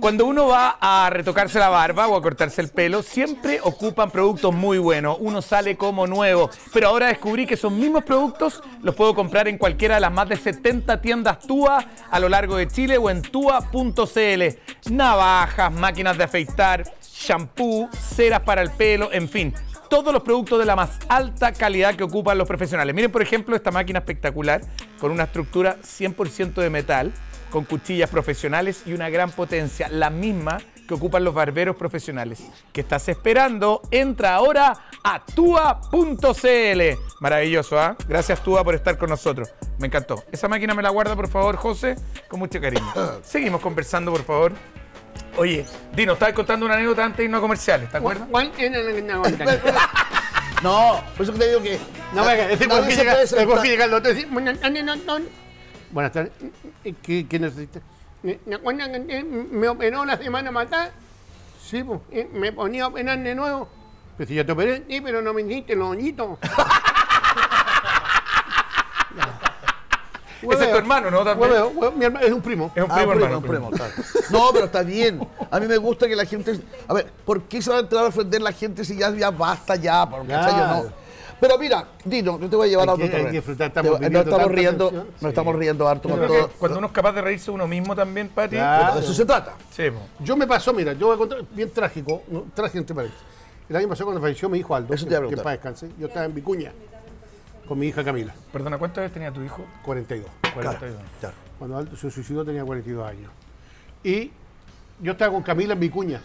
Cuando uno va a retocarse la barba o a cortarse el pelo, siempre ocupan productos muy buenos. Uno sale como nuevo. Pero ahora descubrí que esos mismos productos los puedo comprar en cualquiera de las más de setenta tiendas Tua a lo largo de Chile o en tua punto cl. Navajas, máquinas de afeitar, shampoo, ceras para el pelo, en fin. Todos los productos de la más alta calidad que ocupan los profesionales. Miren, por ejemplo, esta máquina espectacular con una estructura cien por ciento de metal, con cuchillas profesionales y una gran potencia, la misma que ocupan los barberos profesionales. ¿Qué estás esperando? Entra ahora a tua punto cl. Maravilloso, ¿ah? ¿eh? Gracias, Tua, por estar con nosotros. Me encantó. Esa máquina me la guarda, por favor, José, con mucho cariño. Seguimos conversando, por favor. Oye, Dino, estabas contando una anécdota antes de irnos a comerciales, ¿te acuerdas? No, por eso que te digo que... No, venga, después que llega el otro y dice... Buenas tardes. ¿Qué, qué necesitas? ¿Me acuerdan que me operó la semana pasada? Sí, pues, me ponía a operar de nuevo. Pues si ya te operé, sí, pero no me hiciste los hoyitos. Ese es tu hermano, ¿no? Hueveo, hueveo, mi hermano, es un primo. Es un primo, ah, hermano. Primo, primo. Primo, no, pero está bien. A mí me gusta que la gente... A ver, ¿por qué se va a entrar a ofender la gente si ya, ya basta ya? Porque claro. no... Pero mira, Dino, yo te voy a llevar a otro terreno. Estamos te, no estamos riendo, no sí. estamos riendo harto con todo. Cuando uno es capaz de reírse uno mismo también, Pati. Claro. De eso se trata. Sí, yo me pasó, mira, yo voy a contar, bien trágico, ¿no? Trágico entre paréntesis. El año pasado cuando falleció mi hijo Aldo, eso te que, que para descanse, yo estaba en Vicuña con mi hija Camila. Perdona, ¿cuántos años tenía tu hijo? cuarenta y dos. cuarenta y dos. Claro, claro. Cuando Aldo se suicidó tenía cuarenta y dos años. Y yo estaba con Camila en Vicuña,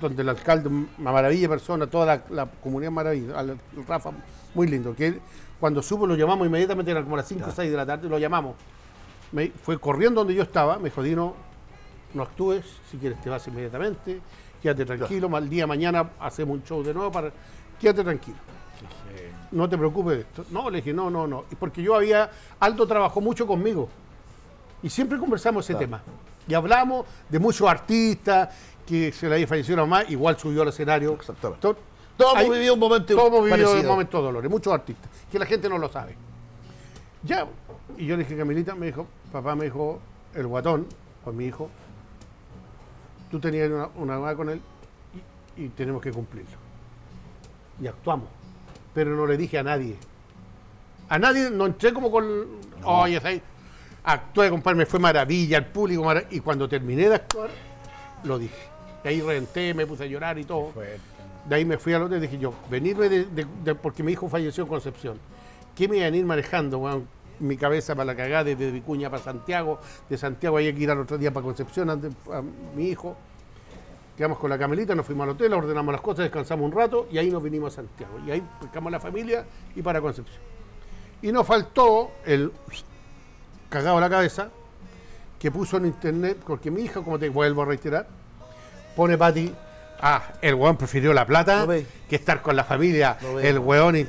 donde el alcalde, una maravilla de persona, toda la, la comunidad maravilla, al, Rafa, muy lindo, que cuando supo lo llamamos inmediatamente, eran como las cinco o seis de la tarde, lo llamamos. Me, fue corriendo donde yo estaba, me dijo, Dino, no actúes, si quieres te vas inmediatamente, quédate tranquilo, mal día, mañana hacemos un show de nuevo, para quédate tranquilo. No te preocupes de esto. No, le dije, no, no, no. Porque yo había, Aldo trabajó mucho conmigo y siempre conversamos ese tema. Y hablamos de muchos artistas, que se le había fallecido la mamá, igual subió al escenario. Exactamente. Todos hemos vivido un momento de dolores, muchos artistas, que la gente no lo sabe. Ya, y yo le dije, Camilita, me dijo, papá me dijo, el guatón, con mi hijo, tú tenías una, una mamá con él y, y tenemos que cumplirlo. Y actuamos, pero no le dije a nadie. A nadie, no entré como con, oye, no. oh, actué, compadre, me fue maravilla, el público, marav y cuando terminé de actuar, lo dije. De ahí renté, me puse a llorar y todo. De ahí me fui al hotel y dije yo, venirme de, de, de... Porque mi hijo falleció en Concepción. ¿Qué me iban a ir manejando, weón? Mi cabeza para la cagada, desde Vicuña para Santiago. De Santiago había que ir al otro día para Concepción, antes, a mi hijo. Quedamos con la Camelita, nos fuimos al hotel, ordenamos las cosas, descansamos un rato y ahí nos vinimos a Santiago. Y ahí pescamos la familia y para Concepción. Y nos faltó el cagado a la cabeza que puso en internet, porque mi hija, como te vuelvo a reiterar, pone Pati, ah, el weón prefirió la plata no que estar con la familia, no el weón y...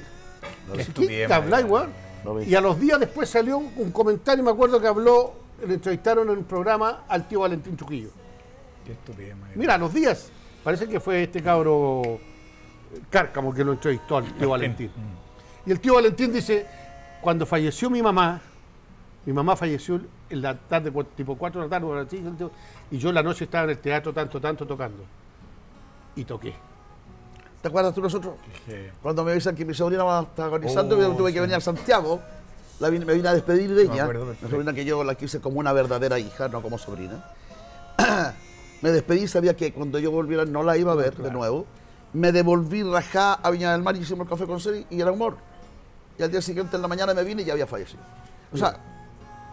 No ¿Qué te habláis, weón? No y a los días después salió un comentario, me acuerdo que habló, le entrevistaron en un programa al tío Valentín Trujillo. Qué estupidez, madre. Mira, a los días, parece que fue este cabro Cárcamo que lo entrevistó al tío Martín. Valentín. Mm. Y el tío Valentín dice, cuando falleció mi mamá, mi mamá falleció en la tarde, tipo cuatro de la tarde, y yo en la noche estaba en el teatro tanto, tanto tocando. Y toqué. ¿Te acuerdas tú nosotros? Sí. Cuando me avisan que mi sobrina va a estar agonizando, oh, tuve sí. que venir a Santiago, la vine, me vine a despedir de ella, no, una sobrina que yo la quise como una verdadera hija, no como sobrina. Me despedí, sabía que cuando yo volviera no la iba a ver, claro, de nuevo. Me devolví rajá a Viña del Mar y hicimos el café con Seri y era humor. Y al día siguiente en la mañana me vine y ya había fallecido. O sea,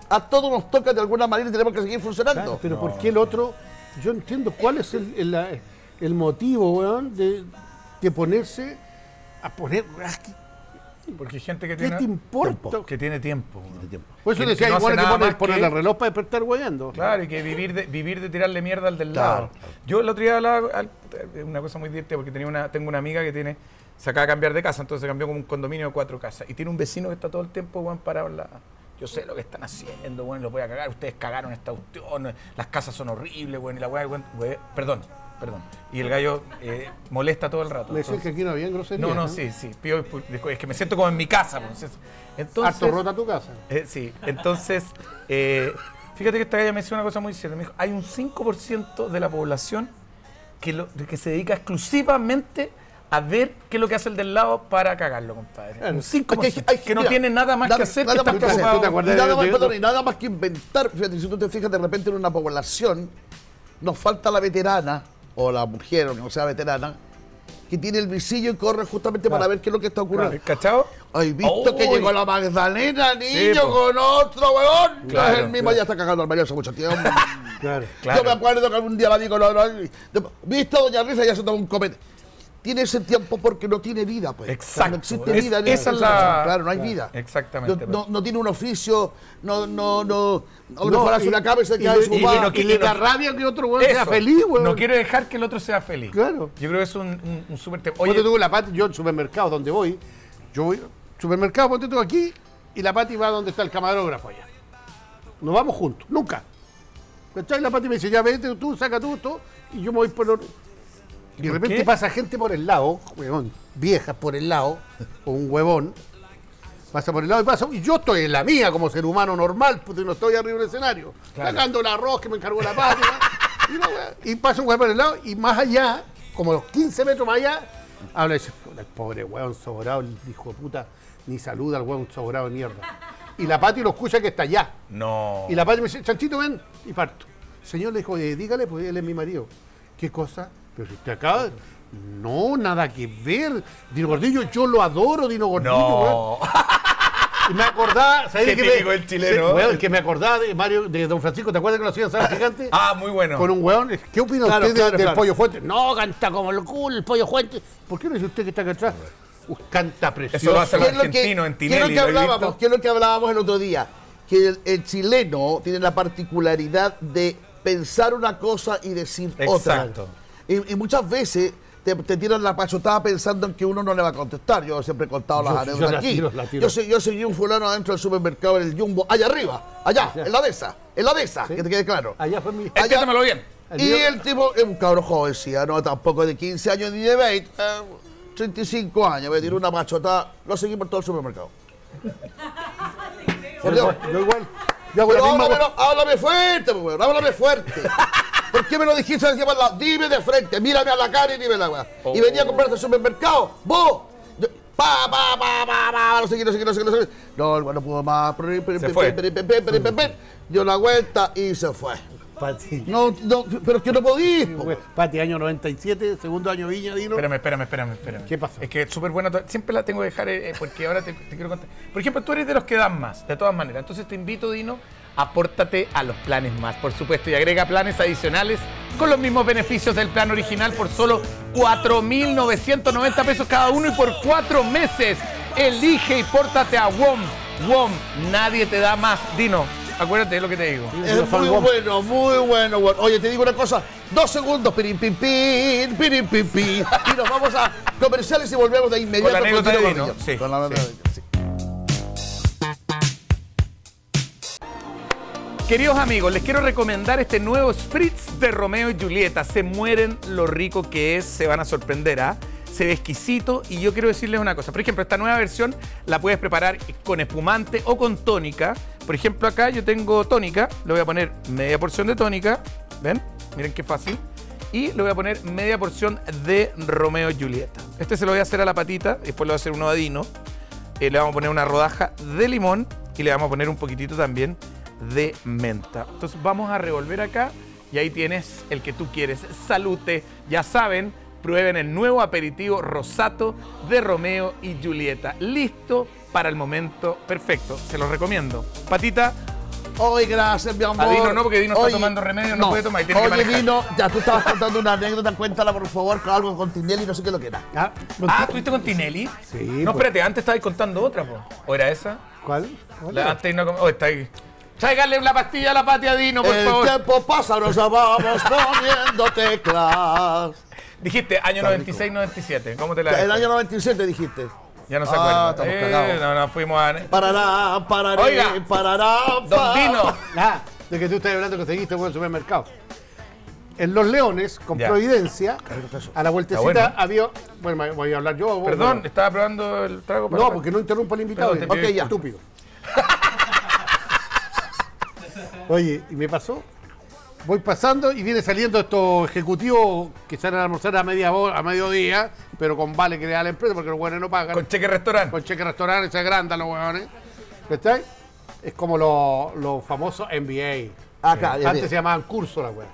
a todos nos toca de alguna manera y tenemos que seguir funcionando. Claro, pero no, ¿por qué el otro? Yo entiendo cuál es el, el, el motivo, weón, de, de ponerse a poner... Porque hay gente que tiene... ¿Qué te importa? Tiempo. Que tiene tiempo. Tiene tiempo. Por eso decía, igual que poner, poner que... el reloj para despertar guayando. Claro, y que vivir de, vivir de tirarle mierda al del claro, lado. Claro. Yo el otro día hablaba... Una cosa muy divertida, porque tenía una, tengo una amiga que tiene... Se acaba de cambiar de casa, entonces se cambió como un condominio de cuatro casas. Y tiene un vecino que está todo el tiempo, weón, parado en la... Yo sé lo que están haciendo, weón, los voy a cagar. Ustedes cagaron esta cuestión, las casas son horribles, weón, y la weá, weón, weón... Perdón, perdón. Y el gallo eh, molesta todo el rato. Me decían que aquí no había grosería. No, no, ¿eh? sí, sí. Pío, es que me siento como en mi casa. Pues. Entonces, harto rota tu casa. Eh, sí, entonces, eh, fíjate que esta galla me decía una cosa muy cierta. Me dijo, hay un cinco por ciento de la población que, lo, que se dedica exclusivamente a ver qué es lo que hace el del lado para cagarlo, compadre. Claro. Un cinco por ciento hay que, hay, que no mira, tiene nada más nada, que hacer. Nada que más que hacer. Y nada, más, perdón, y nada más que inventar. Fíjate, si tú te fijas de repente en una población, nos falta la veterana o la mujer, o que no sea veterana, que tiene el visillo y corre justamente claro, para ver qué es lo que está ocurriendo. ¿Cachado? ¿Has visto oh, que llegó la Magdalena, niño, sí, con otro huevón? Claro, es el mismo, claro, ya está cagando al marido hace mucho tiempo. Claro, claro. Yo me acuerdo que algún día la digo, no, no, no, ¿viste a doña Risa? Ya se toma un copete. Tiene ese tiempo porque no tiene vida, pues. Exacto. No existe es, vida. Esa es, es la... Claro, no hay claro, vida. Exactamente. No, no, no tiene un oficio, no, no, no... no, no y, una cabeza que y, hay su y, y, no, y, y le da no, rabia que otro güey sea feliz, güey. No quiero dejar que el otro sea feliz. Claro. Yo creo que es un, un, un súper tema. Oye, tú, la Pati, yo en supermercado donde voy, yo voy supermercado, ponte tú aquí, y la Pati va donde está el camarógrafo allá. Nos vamos juntos, nunca. ¿Cachai? La Pati me dice, ya vete tú, saca tú, todo, y yo me voy por los... Y de repente ¿qué? Pasa gente por el lado, huevón, viejas por el lado, o un huevón, pasa por el lado y pasa, y yo estoy en la mía como ser humano normal, porque no estoy arriba del escenario, claro, sacando el arroz que me encargó la patria, y, no, y pasa un huevón por el lado, y más allá, como los quince metros más allá, habla y dice, el pobre huevón sobrado, el hijo de puta, ni saluda al huevón sobrado de mierda. Y la Pati lo escucha que está allá. No. Y la Pati me dice, chanchito, ven, y parto. Señor, le dijo, dígale, pues él es mi marido. ¿Qué cosa? Pero si te acabas... No, nada que ver. Dino Gordillo, yo lo adoro, Dino Gordillo. No. Y me acordaba... ¿Sabes qué digo el chileno? Sí, weón, que me acordaba de Mario, de Don Francisco. ¿Te acuerdas que lo hacían, sabes, gigante? Ah, muy bueno. Con un weón. ¿Qué opina claro, usted claro, del claro, pollo fuente? No, canta como el culo, el pollo fuente. ¿Por qué no dice usted que está acá atrás? Canta precioso. Eso lo hace el argentino, en Tinelli. ¿Qué es lo que hablábamos? ¿Qué es lo que hablábamos el otro día? Que el, el chileno tiene la particularidad de pensar una cosa y decir exacto, otra. Exacto. Y, y muchas veces te, te tiran la pachotada pensando en que uno no le va a contestar. Yo siempre he contado las anécdotas aquí. Tiro, tiro. Yo, soy, yo soy un fulano adentro del supermercado, en el Jumbo, allá arriba, allá, allá, en la mesa, en la mesa, ¿sí? Que te quede claro. Allá fue mi... Escúchamelo bien. El y mío... el tipo, es un cabrón joven, sí, no tampoco de quince años ni de veinte, eh, treinta y cinco años, me tiró una pachotada, lo seguí por todo el supermercado. Por Dios. Yo igual. Yo igual. Háblame, misma... háblame fuerte, weón, háblame fuerte. ¿Por qué me lo dijiste? Dime de frente, mírame a la cara y dime la weá. Oh. Y venía a comprarte al supermercado. ¡Vos! Yo, ¡pa, pa, pa, pa, pa! No sé qué, no sé qué, no sé qué, no sé qué. No, el bueno pudo más. Se fue. Dio la vuelta y se fue. Pati. No, no, pero es que no podís. Pati, año noventa y siete, segundo año Viña, Dino. Espérame, espérame, espérame, espérame. ¿Qué pasó? Es que es súper buena. Siempre la tengo que dejar eh, porque ahora te, te quiero contar. Por ejemplo, tú eres de los que dan más, de todas maneras. Entonces te invito, Dino, apórtate a los planes más, por supuesto, y agrega planes adicionales con los mismos beneficios del plan original por solo cuatro mil novecientos noventa pesos cada uno y por cuatro meses. Elige y pórtate a WOM. WOM, nadie te da más. Dino, acuérdate de lo que te digo. Es muy bueno, muy bueno, bueno. Oye, te digo una cosa, dos segundos, pirin, pin, pin, pirin, pin, pin. Y nos vamos a comerciales y volvemos de inmediato. Con la anécdota de Dino. Sí, con la sí. Sí. Queridos amigos, les quiero recomendar este nuevo Spritz de Romeo y Julieta. Se mueren lo rico que es, se van a sorprender, ¿ah? ¿eh? Se ve exquisito y yo quiero decirles una cosa. Por ejemplo, esta nueva versión la puedes preparar con espumante o con tónica. Por ejemplo, acá yo tengo tónica, le voy a poner media porción de tónica, ¿ven? Miren qué fácil. Y le voy a poner media porción de Romeo y Julieta. Este se lo voy a hacer a la patita, después lo voy a hacer uno a Dino. Eh, le vamos a poner una rodaja de limón y le vamos a poner un poquitito también de menta. Entonces vamos a revolver acá y ahí tienes el que tú quieres. Salute, ya saben, prueben el nuevo aperitivo rosato de Romeo y Julieta. Listo para el momento perfecto, se los recomiendo. Patita. Oye, gracias, mi amor. A Dino no, porque Dino Oye, está tomando remedio, no, no puede tomar. Tiene Oye, que Dino, ya tú estabas contando una anécdota, cuéntala por favor, con algo con Tinelli, no sé qué lo que era. ¿Ah? ah, ¿tuviste con Tinelli? Sí. No, pues. Espérate, antes estabais contando otra, po. ¿O era esa? ¿Cuál? ¿Cuál la, antes no... Oh, está ahí. Tráiganle la pastilla a la Pati a Dino, por El favor. El tiempo pasa, nos vamos poniendo teclas. Dijiste año noventa y seis noventa y siete, ¿cómo te la ves? El año noventa y siete dijiste. Ya no se ah, acuerda. Estamos cagados. Eh, no, no, fuimos a... Parará, pararé, Oiga, parará, parará. Don Dino. Ah, de que tú estás hablando que seguiste en el supermercado. En Los Leones, con ya. Providencia, a la vueltecita bueno. había... Bueno, voy a hablar yo. Vos, Perdón, pero... estaba probando el trago para... No, porque no interrumpo al invitado. Perdón, ok, ya, estúpido. Oye, ¿y me pasó? Voy pasando y viene saliendo estos ejecutivos que salen a almorzar a media hora, a mediodía, pero con vale que le da la empresa porque los hueones no pagan. Con cheque restaurante. Con cheque restaurante, se agrandan los hueones. ¿Cachai? Es como los lo famosos N B A. Acá, eh, antes se llamaban curso la hueá.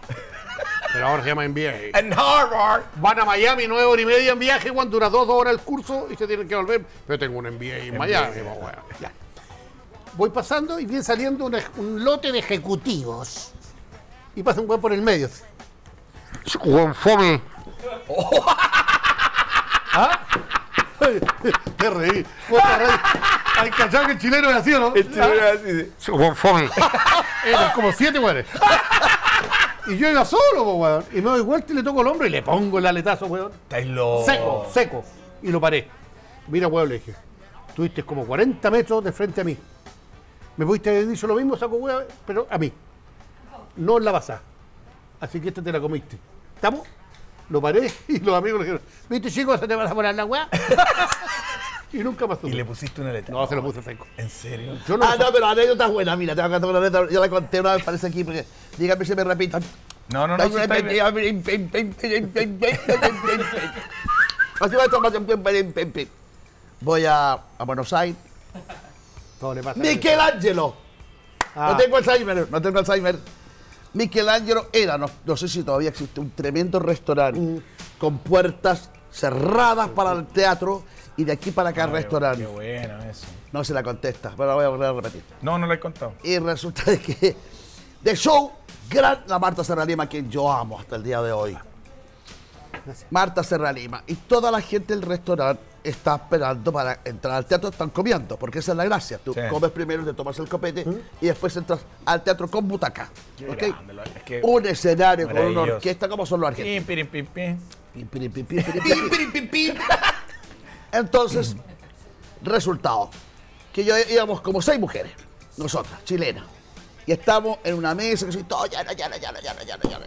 Pero ahora se llama N B A. En Harvard. Van a Miami nueve horas y media en viaje, cuando dura dos, dos horas el curso y se tienen que volver. Pero tengo un N B A en Miami, hueón. Ya. Voy pasando y viene saliendo un, un lote de ejecutivos. Y pasa un hueón por el medio. ¡Hueón fome! ¿Ah? Te reí. Vos te reí. Al cachado que el chileno es así, ¿no? El chileno es así, sí. ¡Hueón fome! Eran como siete hueones. Y yo iba solo, hueón. Y me doy vuelta y le toco el hombro y le pongo el aletazo, hueón. Estáis loco. Seco, seco. Y lo paré. Mira, hueón, le dije. Tuviste como cuarenta metros de frente a mí. Me pudiste haber dicho lo mismo, saco hueón, pero a mí. No la pasás. Así que esta te la comiste. ¿Estamos? Lo paré y los amigos le dijeron, ¿viste chicos? ¿Se te vas a poner la weá? Y nunca pasó. ¿Y le pusiste una letra? No, se lo puse seco. ¿En serio? Yo no ah, no, pero la anécdota está buena. Mira, te voy a contar una letra. Yo la conté una vez, parece aquí, porque dígame si me repito. No, no, no. Así va a tomar tiempo. Voy a Buenos Aires. Todo le pasa. Michelangelo. Ah. No tengo Alzheimer, no tengo Alzheimer. Michelangelo era, no, no sé si todavía existe, un tremendo restaurante mm. con puertas cerradas para el teatro y de aquí para acá el restaurante. Qué bueno eso. No se la contesta, pero la voy a volver a repetir. No, no la he contado. Y resulta de que de show, gran, la Marta Serralima, que yo amo hasta el día de hoy. Gracias. Marta Serralima. Y toda la gente del restaurante está esperando para entrar al teatro, están comiendo, porque esa es la gracia. Tú sí. comes primero, te tomas el copete ¿Mm? y después entras al teatro con butaca. ¿Okay? Grande, es que un escenario con una orquesta como son los argentinos. Entonces, resultado, que yo íbamos como seis mujeres, nosotras, chilenas, y estamos en una mesa que soy todo ya, ya, ya, ya, ya, ya, ya, ya, ya.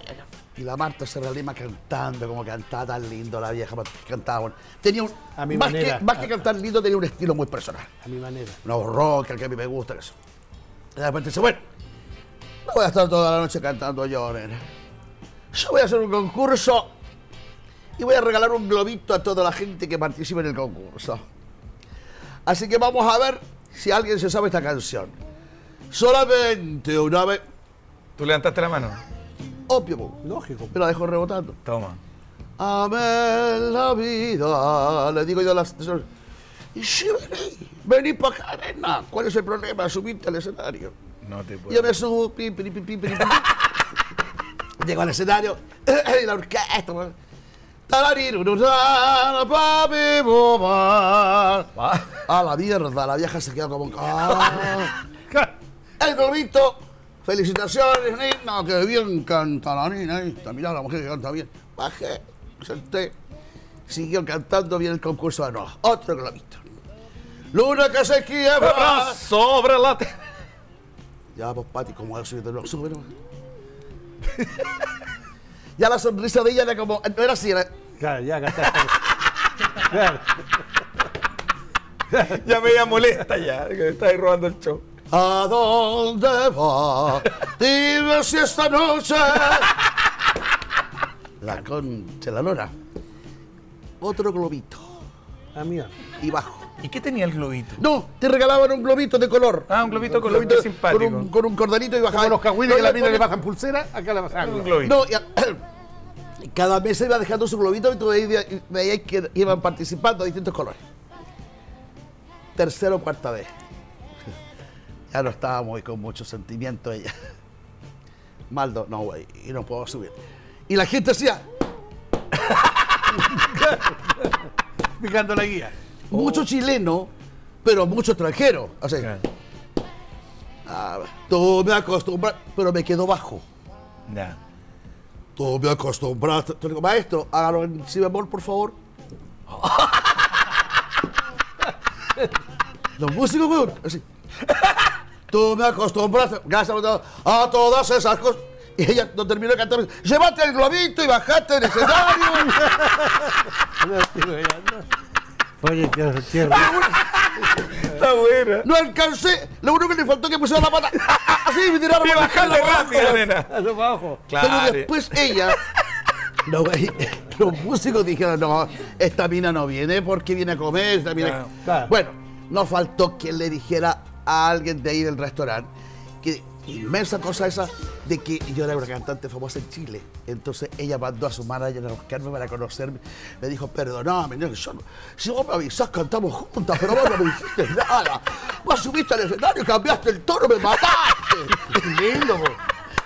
Y la Marta Serralima cantando, como cantaba tan lindo la vieja, cantaba bueno. Tenía un, a mi más, manera, que, más a, que cantar lindo, tenía un estilo muy personal. A mi manera. No rock, el que a mí me gusta, eso. Y de repente dice, bueno, no voy a estar toda la noche cantando yo, nena. Yo voy a hacer un concurso y voy a regalar un globito a toda la gente que participe en el concurso. Así que vamos a ver si alguien se sabe esta canción. Solamente una vez... ¿Tú levantaste la mano? Obvio, lógico. Pero la dejo rebotando. Toma. Amén la vida. Le digo yo a las... Y si vení, vení para acá, nena. ¿Cuál es el problema? Subirte al escenario. No te puedo. Yo me subo. Pi, pi, pi, pi, pi. Llego al escenario. Y la orquesta. A la mierda, la vieja se queda como... Ah. El globito. Felicitaciones, nena, que bien canta la nena esta. Mirá la mujer que canta bien. Bajé, senté, siguió cantando bien el concurso de Noa. Otro que lo ha visto. Luna que se quiebra sobre la tierra. Ya vos, Pati, como a subir de nuevo. Sube, ¿no? Ya la sonrisa de ella era como... No era así, era... Claro, ya cantaste. Claro. Ya me veía molesta ya, que me estáis robando el show. ¿A dónde va? Dime si esta noche... La concha, la lora. Otro globito. Amiga. Y bajo. ¿Y qué tenía el globito? No, te regalaban un globito de color. Ah, un globito, un globito, globito simpático. Con un, con un corderito y bajaban. Como los cagüines que la mina le bajan pulsera, acá la bajan. Un globito. No, y a, cada mesa iba dejando su globito y tú veías que iban participando a distintos colores. Tercera o cuarta vez. Ya no estábamos con mucho sentimiento ella. Maldo, no, güey, y no puedo subir. Y la gente hacía... picando la guía. Oh. Mucho chileno, pero mucho extranjero. O sea, claro. ah, todo me acostumbré, pero me quedo bajo. Nah. Todo me acostumbré. Te digo, maestro, hágalo en si bemol, por favor. Oh. Los músicos, güey, así. Tú me acostumbraste, gracias a, a todas esas cosas. Y ella no terminó de cantar. Llevaste el globito y bajaste el escenario. Oye, qué tierra. Está buena. No alcancé. Lo único que le faltó que pusiera la pata. Así me tiraron para bajarla rápido, nena. A lo bajo. Claro. Pero después ella. Los, los músicos dijeron: no, esta mina no viene porque viene a comer. Esta mina... claro, claro. Bueno, no faltó quien le dijera a alguien de ahí del restaurante, que inmensa cosa esa de que yo era una cantante famosa en Chile, entonces ella mandó a su manager a buscarme para conocerme, me dijo, perdóname, no, yo, si vos me avisás cantamos juntas, pero vos no me dijiste nada, vos subiste al escenario, cambiaste el tono, me mataste. Lindo, bro.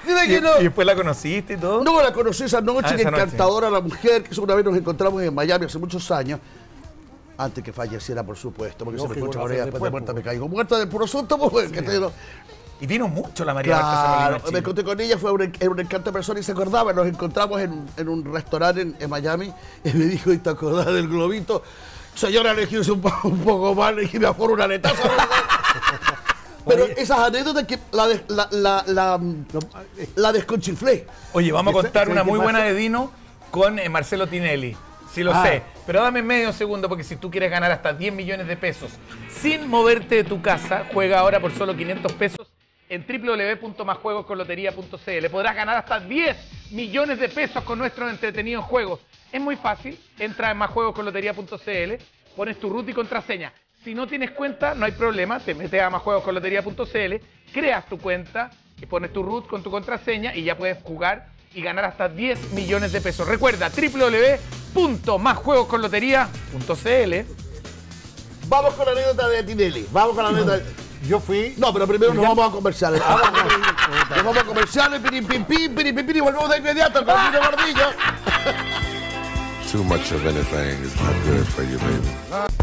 Dime que no. ¿Y después la conociste y todo? No, la conocí esa noche, ah, esa encantadora noche. La mujer, que una vez nos encontramos en Miami hace muchos años, antes que falleciera, por supuesto, porque no, se me escucha ahora y después de muerta me caigo. Muerta del puro susto, pues, sí, que te... Y vino mucho la María. Claro, me encontré con ella, fue una, una encanto de persona y se acordaba. Nos encontramos en, en un restaurante en, en Miami y me dijo, ¿y te acordás del globito? Señora, le dije un, po, un poco mal, le dije, me afuera una aletaza. Pero oye, esas anécdotas que la, de, la, la, la, la desconchiflé. Oye, vamos a contar una muy buena de Dino con eh, Marcelo Tinelli. Sí lo ah. sé, pero dame medio segundo porque si tú quieres ganar hasta diez millones de pesos sin moverte de tu casa, juega ahora por solo quinientos pesos en w w w punto más juegos con lotería punto c l. Podrás ganar hasta diez millones de pesos con nuestros entretenidos juegos. Es muy fácil, entra en más juegos con lotería punto c l, pones tu root y contraseña. Si no tienes cuenta, no hay problema, te metes a más juegos con lotería punto c l, creas tu cuenta y pones tu root con tu contraseña y ya puedes jugar y ganar hasta diez millones de pesos. Recuerda, w w w punto más juegos con lotería punto c l. Vamos con la anécdota de Tinelli. Vamos con la anécdota de... Yo fui... No, pero primero nos vamos a comerciales. Nos vamos a comerciales, pirim, pim, pim, pirim, pim, pim, y volvemos de inmediato al Dino Gordillo. Too much of anything is not good for you, baby.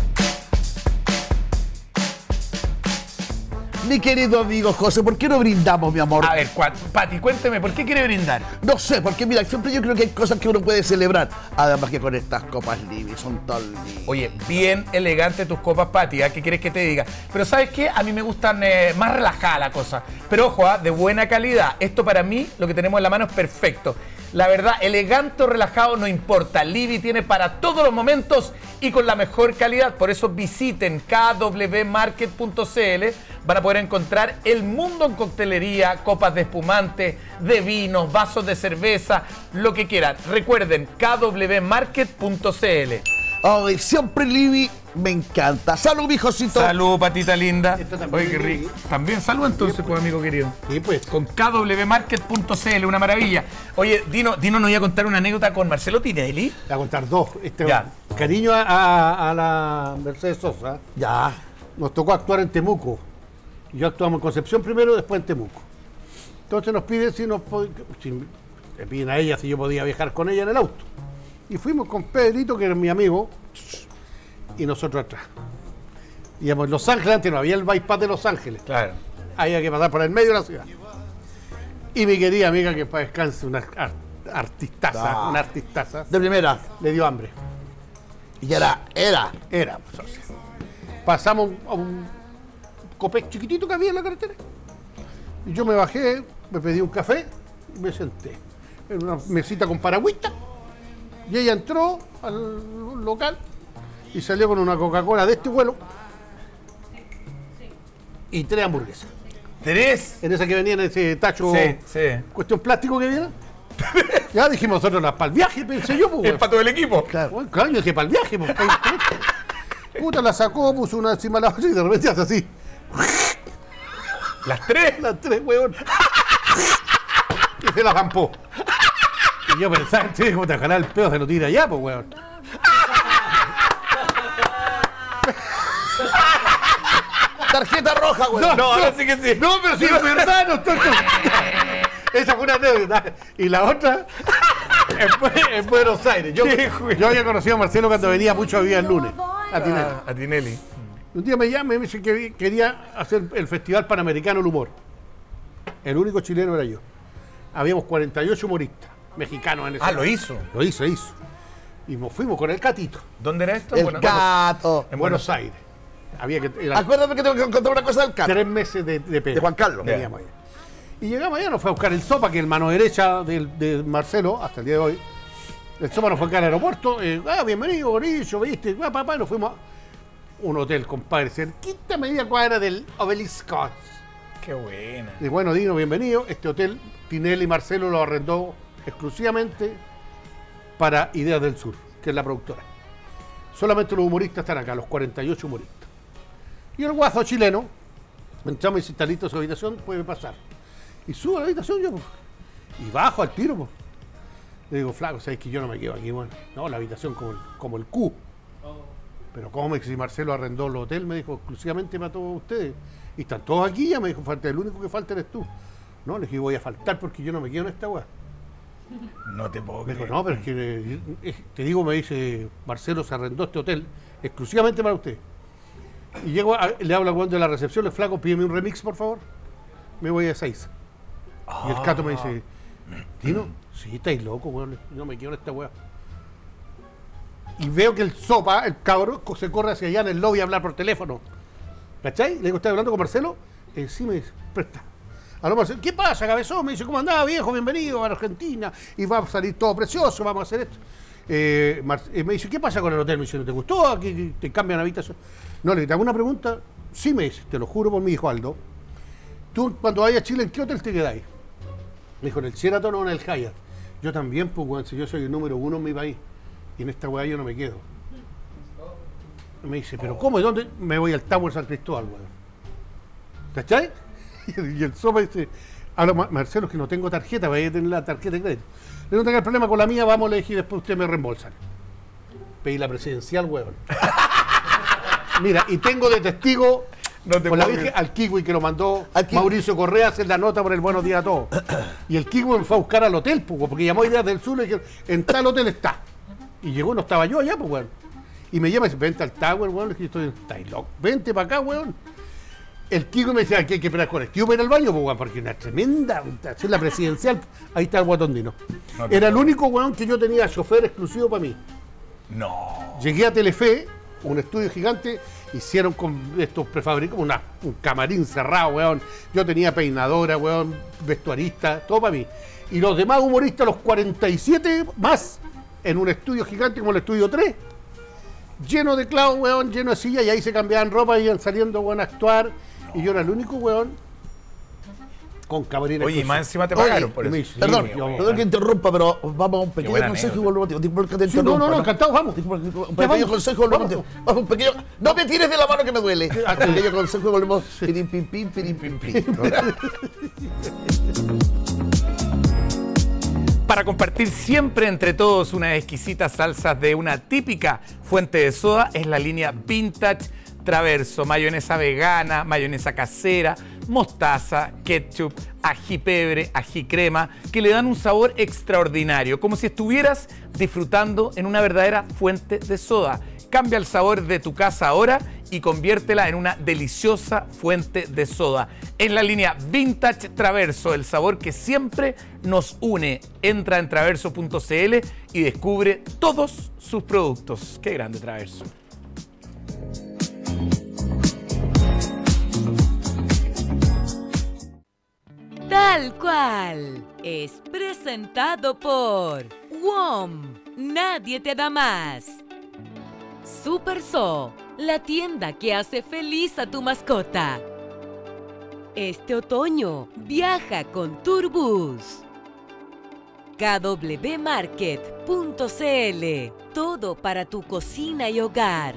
Mi querido amigo José, ¿por qué no brindamos, mi amor? A ver, Pati, cuénteme, ¿por qué quiere brindar? No sé, porque mira, siempre yo creo que hay cosas que uno puede celebrar. Además que con estas copas Libby son tan lindas. Oye, bien elegante tus copas, Pati, ¿eh? ¿Qué quieres que te diga? Pero ¿sabes qué? A mí me gustan eh, más relajada la cosa. Pero ojo, ¿eh? de buena calidad. Esto para mí, lo que tenemos en la mano es perfecto. La verdad, elegante o relajado no importa. Libby tiene para todos los momentos y con la mejor calidad. Por eso visiten k w market punto c l. Van a poder encontrar el mundo en coctelería, copas de espumante, de vinos, vasos de cerveza, lo que quieran. Recuerden, k w market punto c l. Ay, siempre Libby me encanta. Salud, mijosito. Salud, patita linda. Oye, qué rico. También salud entonces, sí, pues, pues, amigo querido. Sí, pues. Con k w market punto c l, una maravilla. Oye, Dino, Dino nos iba a contar una anécdota con Marcelo Tinelli. Voy a contar dos. Este, ya. Cariño a, a, a la Mercedes Sosa. Ya. Nos tocó actuar en Temuco. Yo actuamos en Concepción primero, después en Temuco. Entonces nos piden si nos si, le piden a ella si yo podía viajar con ella en el auto. Y fuimos con Pedrito, que era mi amigo, y nosotros atrás. Íbamos en Los Ángeles, antes no había el bypass de Los Ángeles. Claro. Había que pasar por el medio de la ciudad. Y mi querida amiga, que para descanse, una art artistaza, no. una artistaza. De primera. Le dio hambre. Y era, era. Era, pues, o sea, pasamos a un copé chiquitito que había en la carretera. Y yo me bajé, me pedí un café y me senté en una mesita con paragüita. Y ella entró al local y salió con una Coca-Cola de este vuelo y tres hamburguesas. ¿Tres? En esa que venía en ese tacho, sí, sí. cuestión plástico que viene. Ya dijimos nosotros, para el viaje, pensé yo. Pues, el pato del equipo. Claro, claro, yo dije para el viaje. Pues, puta, la sacó, puso una encima de la olla y de repente hace así. ¿Las tres? Las tres, weón. Y se la zampó. Y yo pensaba, che, puta, ojalá el pedo se lo tira allá, pues, weón. Tarjeta roja, weón. No, no, ahora sí que sí. No, pero si es verdad, no estoy... Esa fue una anécdota. Y la otra... En Buenos Aires. Yo, yo había conocido a Marcelo cuando venía mucho a Villa el lunes. A Tinelli. Ah, a Tinelli. Un día me llama y me dice que quería hacer el Festival Panamericano del Humor. El único chileno era yo. Habíamos cuarenta y ocho humoristas mexicanos en ese Ah, momento. lo hizo. Lo hizo, hizo. Y nos fuimos con el Catito. ¿Dónde era esto? El bueno, Gato. En Buenos Aires. Había que, era, Acuérdame que tengo que contar una cosa del Cato. Tres meses de, de pena. De Juan Carlos. Yeah. Allá. Y llegamos allá, nos fue a buscar el Sopa, que es el mano derecha de, de Marcelo, hasta el día de hoy. El Sopa nos fue acá al aeropuerto. Eh, ah, bienvenido, Gorillo, viste. Ah, papá, nos fuimos a un hotel, compadre, cerquita, media cuadra del Obelisco. Qué buena. Y bueno, Dino, bienvenido. Este hotel, Tinelli y Marcelo lo arrendó exclusivamente para Ideas del Sur, que es la productora. Solamente los humoristas están acá, los cuarenta y ocho humoristas. Y el guazo chileno, entramos y si está listo su habitación, puede pasar. Y subo a la habitación yo, y bajo al tiro, po. Le digo, flaco, ¿sabes que yo no me quedo aquí, bueno? No, la habitación como el, como el Q. Oh. Pero como si Marcelo arrendó el hotel, me dijo, exclusivamente para todos ustedes. Y están todos aquí, ya me dijo, falta, el único que falta eres tú. No, le dije, voy a faltar porque yo no me quedo en esta weá. No te puedo creer. Me dijo, no, pero es que, te digo, me dice, Marcelo se arrendó este hotel exclusivamente para usted. Y llego, a, le hablo cuando de la recepción, le flaco, pídeme un remix, por favor. Me voy a seis. Ah. Y el Cato me dice, Dino, sí, estáis loco, weón, no me quiero esta weá. Y veo que el Sopa, el cabrón, se corre hacia allá en el lobby a hablar por teléfono. ¿Cachai? Le digo, ¿estás hablando con Marcelo? Eh, sí, me dice, presta. Aló, Marcelo, ¿qué pasa, cabezón? Me dice, ¿cómo andás, viejo? Bienvenido a Argentina. Y va a salir todo precioso, vamos a hacer esto. Eh, eh, me dice, ¿qué pasa con el hotel? Me dice, ¿no te gustó? ¿Aquí te cambian habitación? No, le digo, ¿te hago una pregunta? Sí, me dice, te lo juro por mi hijo Aldo. Tú, cuando vayas a Chile, ¿en qué hotel te quedáis? Me dijo, ¿en el Sheraton o en el Hyatt? Yo también, pues, weón, si yo soy el número uno en mi país. Y en esta weá yo no me quedo. Me dice, ¿pero cómo? ¿De dónde? Me voy al Tower San Cristóbal, weón. ¿Cachai? Y el Sopa dice, habla, Marcelo, que no tengo tarjeta, vaya a tener la tarjeta de crédito. Le no tenga problema con la mía, vamos, le dije, y después ustedes me reembolsan. Pedí la presidencial, weón. Mira, y tengo de testigo, no te pues la dije, al Kiwi que lo mandó Mauricio Correa a hacer la nota por el Buenos Días a Todos. Y el Kiwi me fue a buscar al hotel, pues, porque llamó Ideas del Sur y dijeron, en tal hotel está. Y llegó, no estaba yo allá, pues, weón. Y me llama y dice, vente al Tower, weón. Le dije, estoy en Tailog. Vente para acá, weón. El Kiwi me decía, aquí hay que esperar con el tío para ir al baño, pues, weón, porque una tremenda, hacer la presidencial. Ahí está el guatón Dino. No, Era el único weón que yo tenía chofer exclusivo para mí. No. Llegué a Telefe, un estudio gigante, hicieron con estos prefabricados, una, un camarín cerrado, weón. Yo tenía peinadora, weón, vestuarista, todo para mí. Y los demás humoristas, los cuarenta y siete más, en un estudio gigante como el estudio tres, lleno de clavos, weón, lleno de sillas, y ahí se cambiaban ropa y iban saliendo, weón, a actuar. Y yo era el único weón con camarera. Oye, y más encima te pagaron. Oye, por eso. Dice, perdón, sí, perdón bueno. que interrumpa, pero vamos a un pequeño consejo evolutivo. Sí, no, no, no, encantado, vamos. Un pequeño vamos, consejo evolutivo. Vamos, vamos, un pequeño... No me tires de la mano que me duele. Un pequeño consejo y volvemos. Pirim, pim, pim, pirim, pim, pim. Para compartir siempre entre todos unas exquisitas salsas de una típica fuente de soda es la línea Vintage Traverso, mayonesa vegana, mayonesa casera, mostaza, ketchup, ají pebre, ají crema, que le dan un sabor extraordinario, como si estuvieras disfrutando en una verdadera fuente de soda. Cambia el sabor de tu casa ahora y conviértela en una deliciosa fuente de soda. En la línea Vintage Traverso, el sabor que siempre nos une. Entra en traverso punto cl y descubre todos sus productos. ¡Qué grande Traverso! Tal cual es presentado por W O M, nadie te da más. Super Zoo, la tienda que hace feliz a tu mascota. Este otoño viaja con Turbus. K W Market punto cl, todo para tu cocina y hogar.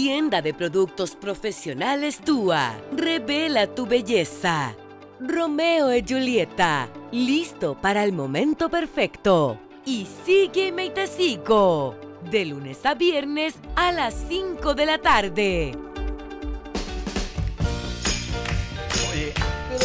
Tienda de productos profesionales T U A. Revela tu belleza. Romeo y Julieta. Listo para el momento perfecto. Y sígueme y te sigo. De lunes a viernes a las cinco de la tarde. Oye,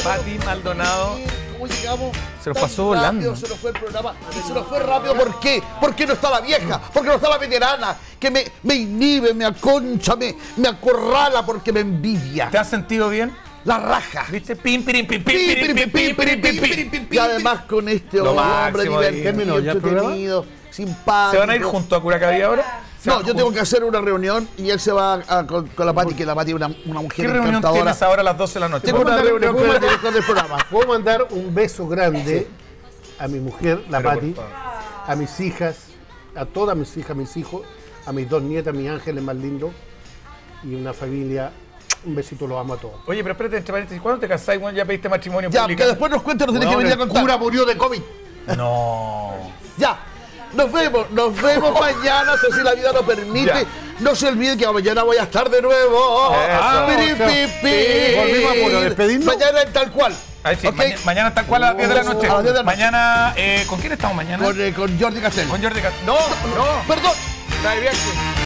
Pati Maldonado. ¿Cómo llegamos? Se nos pasó volando. Se nos fue el programa. Se nos fue rápido. ¿Por qué? Porque no está la vieja. Porque no está la veterana. Que me, me inhibe, me aconcha, me, me acorrala porque me envidia. ¿Te has sentido bien? La raja. ¿Viste? Pim, pirim, pim, pim, pirim, pim, pim, pirim, pim, pim, pim. Y además con este hombre divertido, entretenido, simpático. ¿Se van a ir juntos a Curacaví ahora? No, yo tengo que hacer una reunión y él se va a, a, con, con la Pati, que la Pati es una, una mujer encantadora. ¿Qué reunión tienes ahora a las doce de la noche? Tengo una reunión con el director del programa. Puedo mandar un beso grande a mi mujer, la Pati, a mis hijas, a todas mis hijas, mis hijos, a mis dos nietas, mis ángeles más lindos y una familia. Un besito, lo amo a todos. Oye, pero espérate, entre paréntesis, ¿cuándo te casás? Bueno, ya pediste matrimonio público. Ya, publica. Que después nos cuentes, nos tenés bueno, que venir a contar. El cura murió de COVID. No. Ya, nos vemos, nos vemos mañana, si la vida lo permite. Ya. No se olviden que mañana voy a estar de nuevo. Mañana en tal cual. Ay, sí, okay. ma mañana tal cual a las diez de la noche. De la mañana, noche. Eh, ¿con quién estamos mañana? Con, eh, con Jordi Castell. Con Jordi Castell. No, no, no. Perdón. Está de viaje.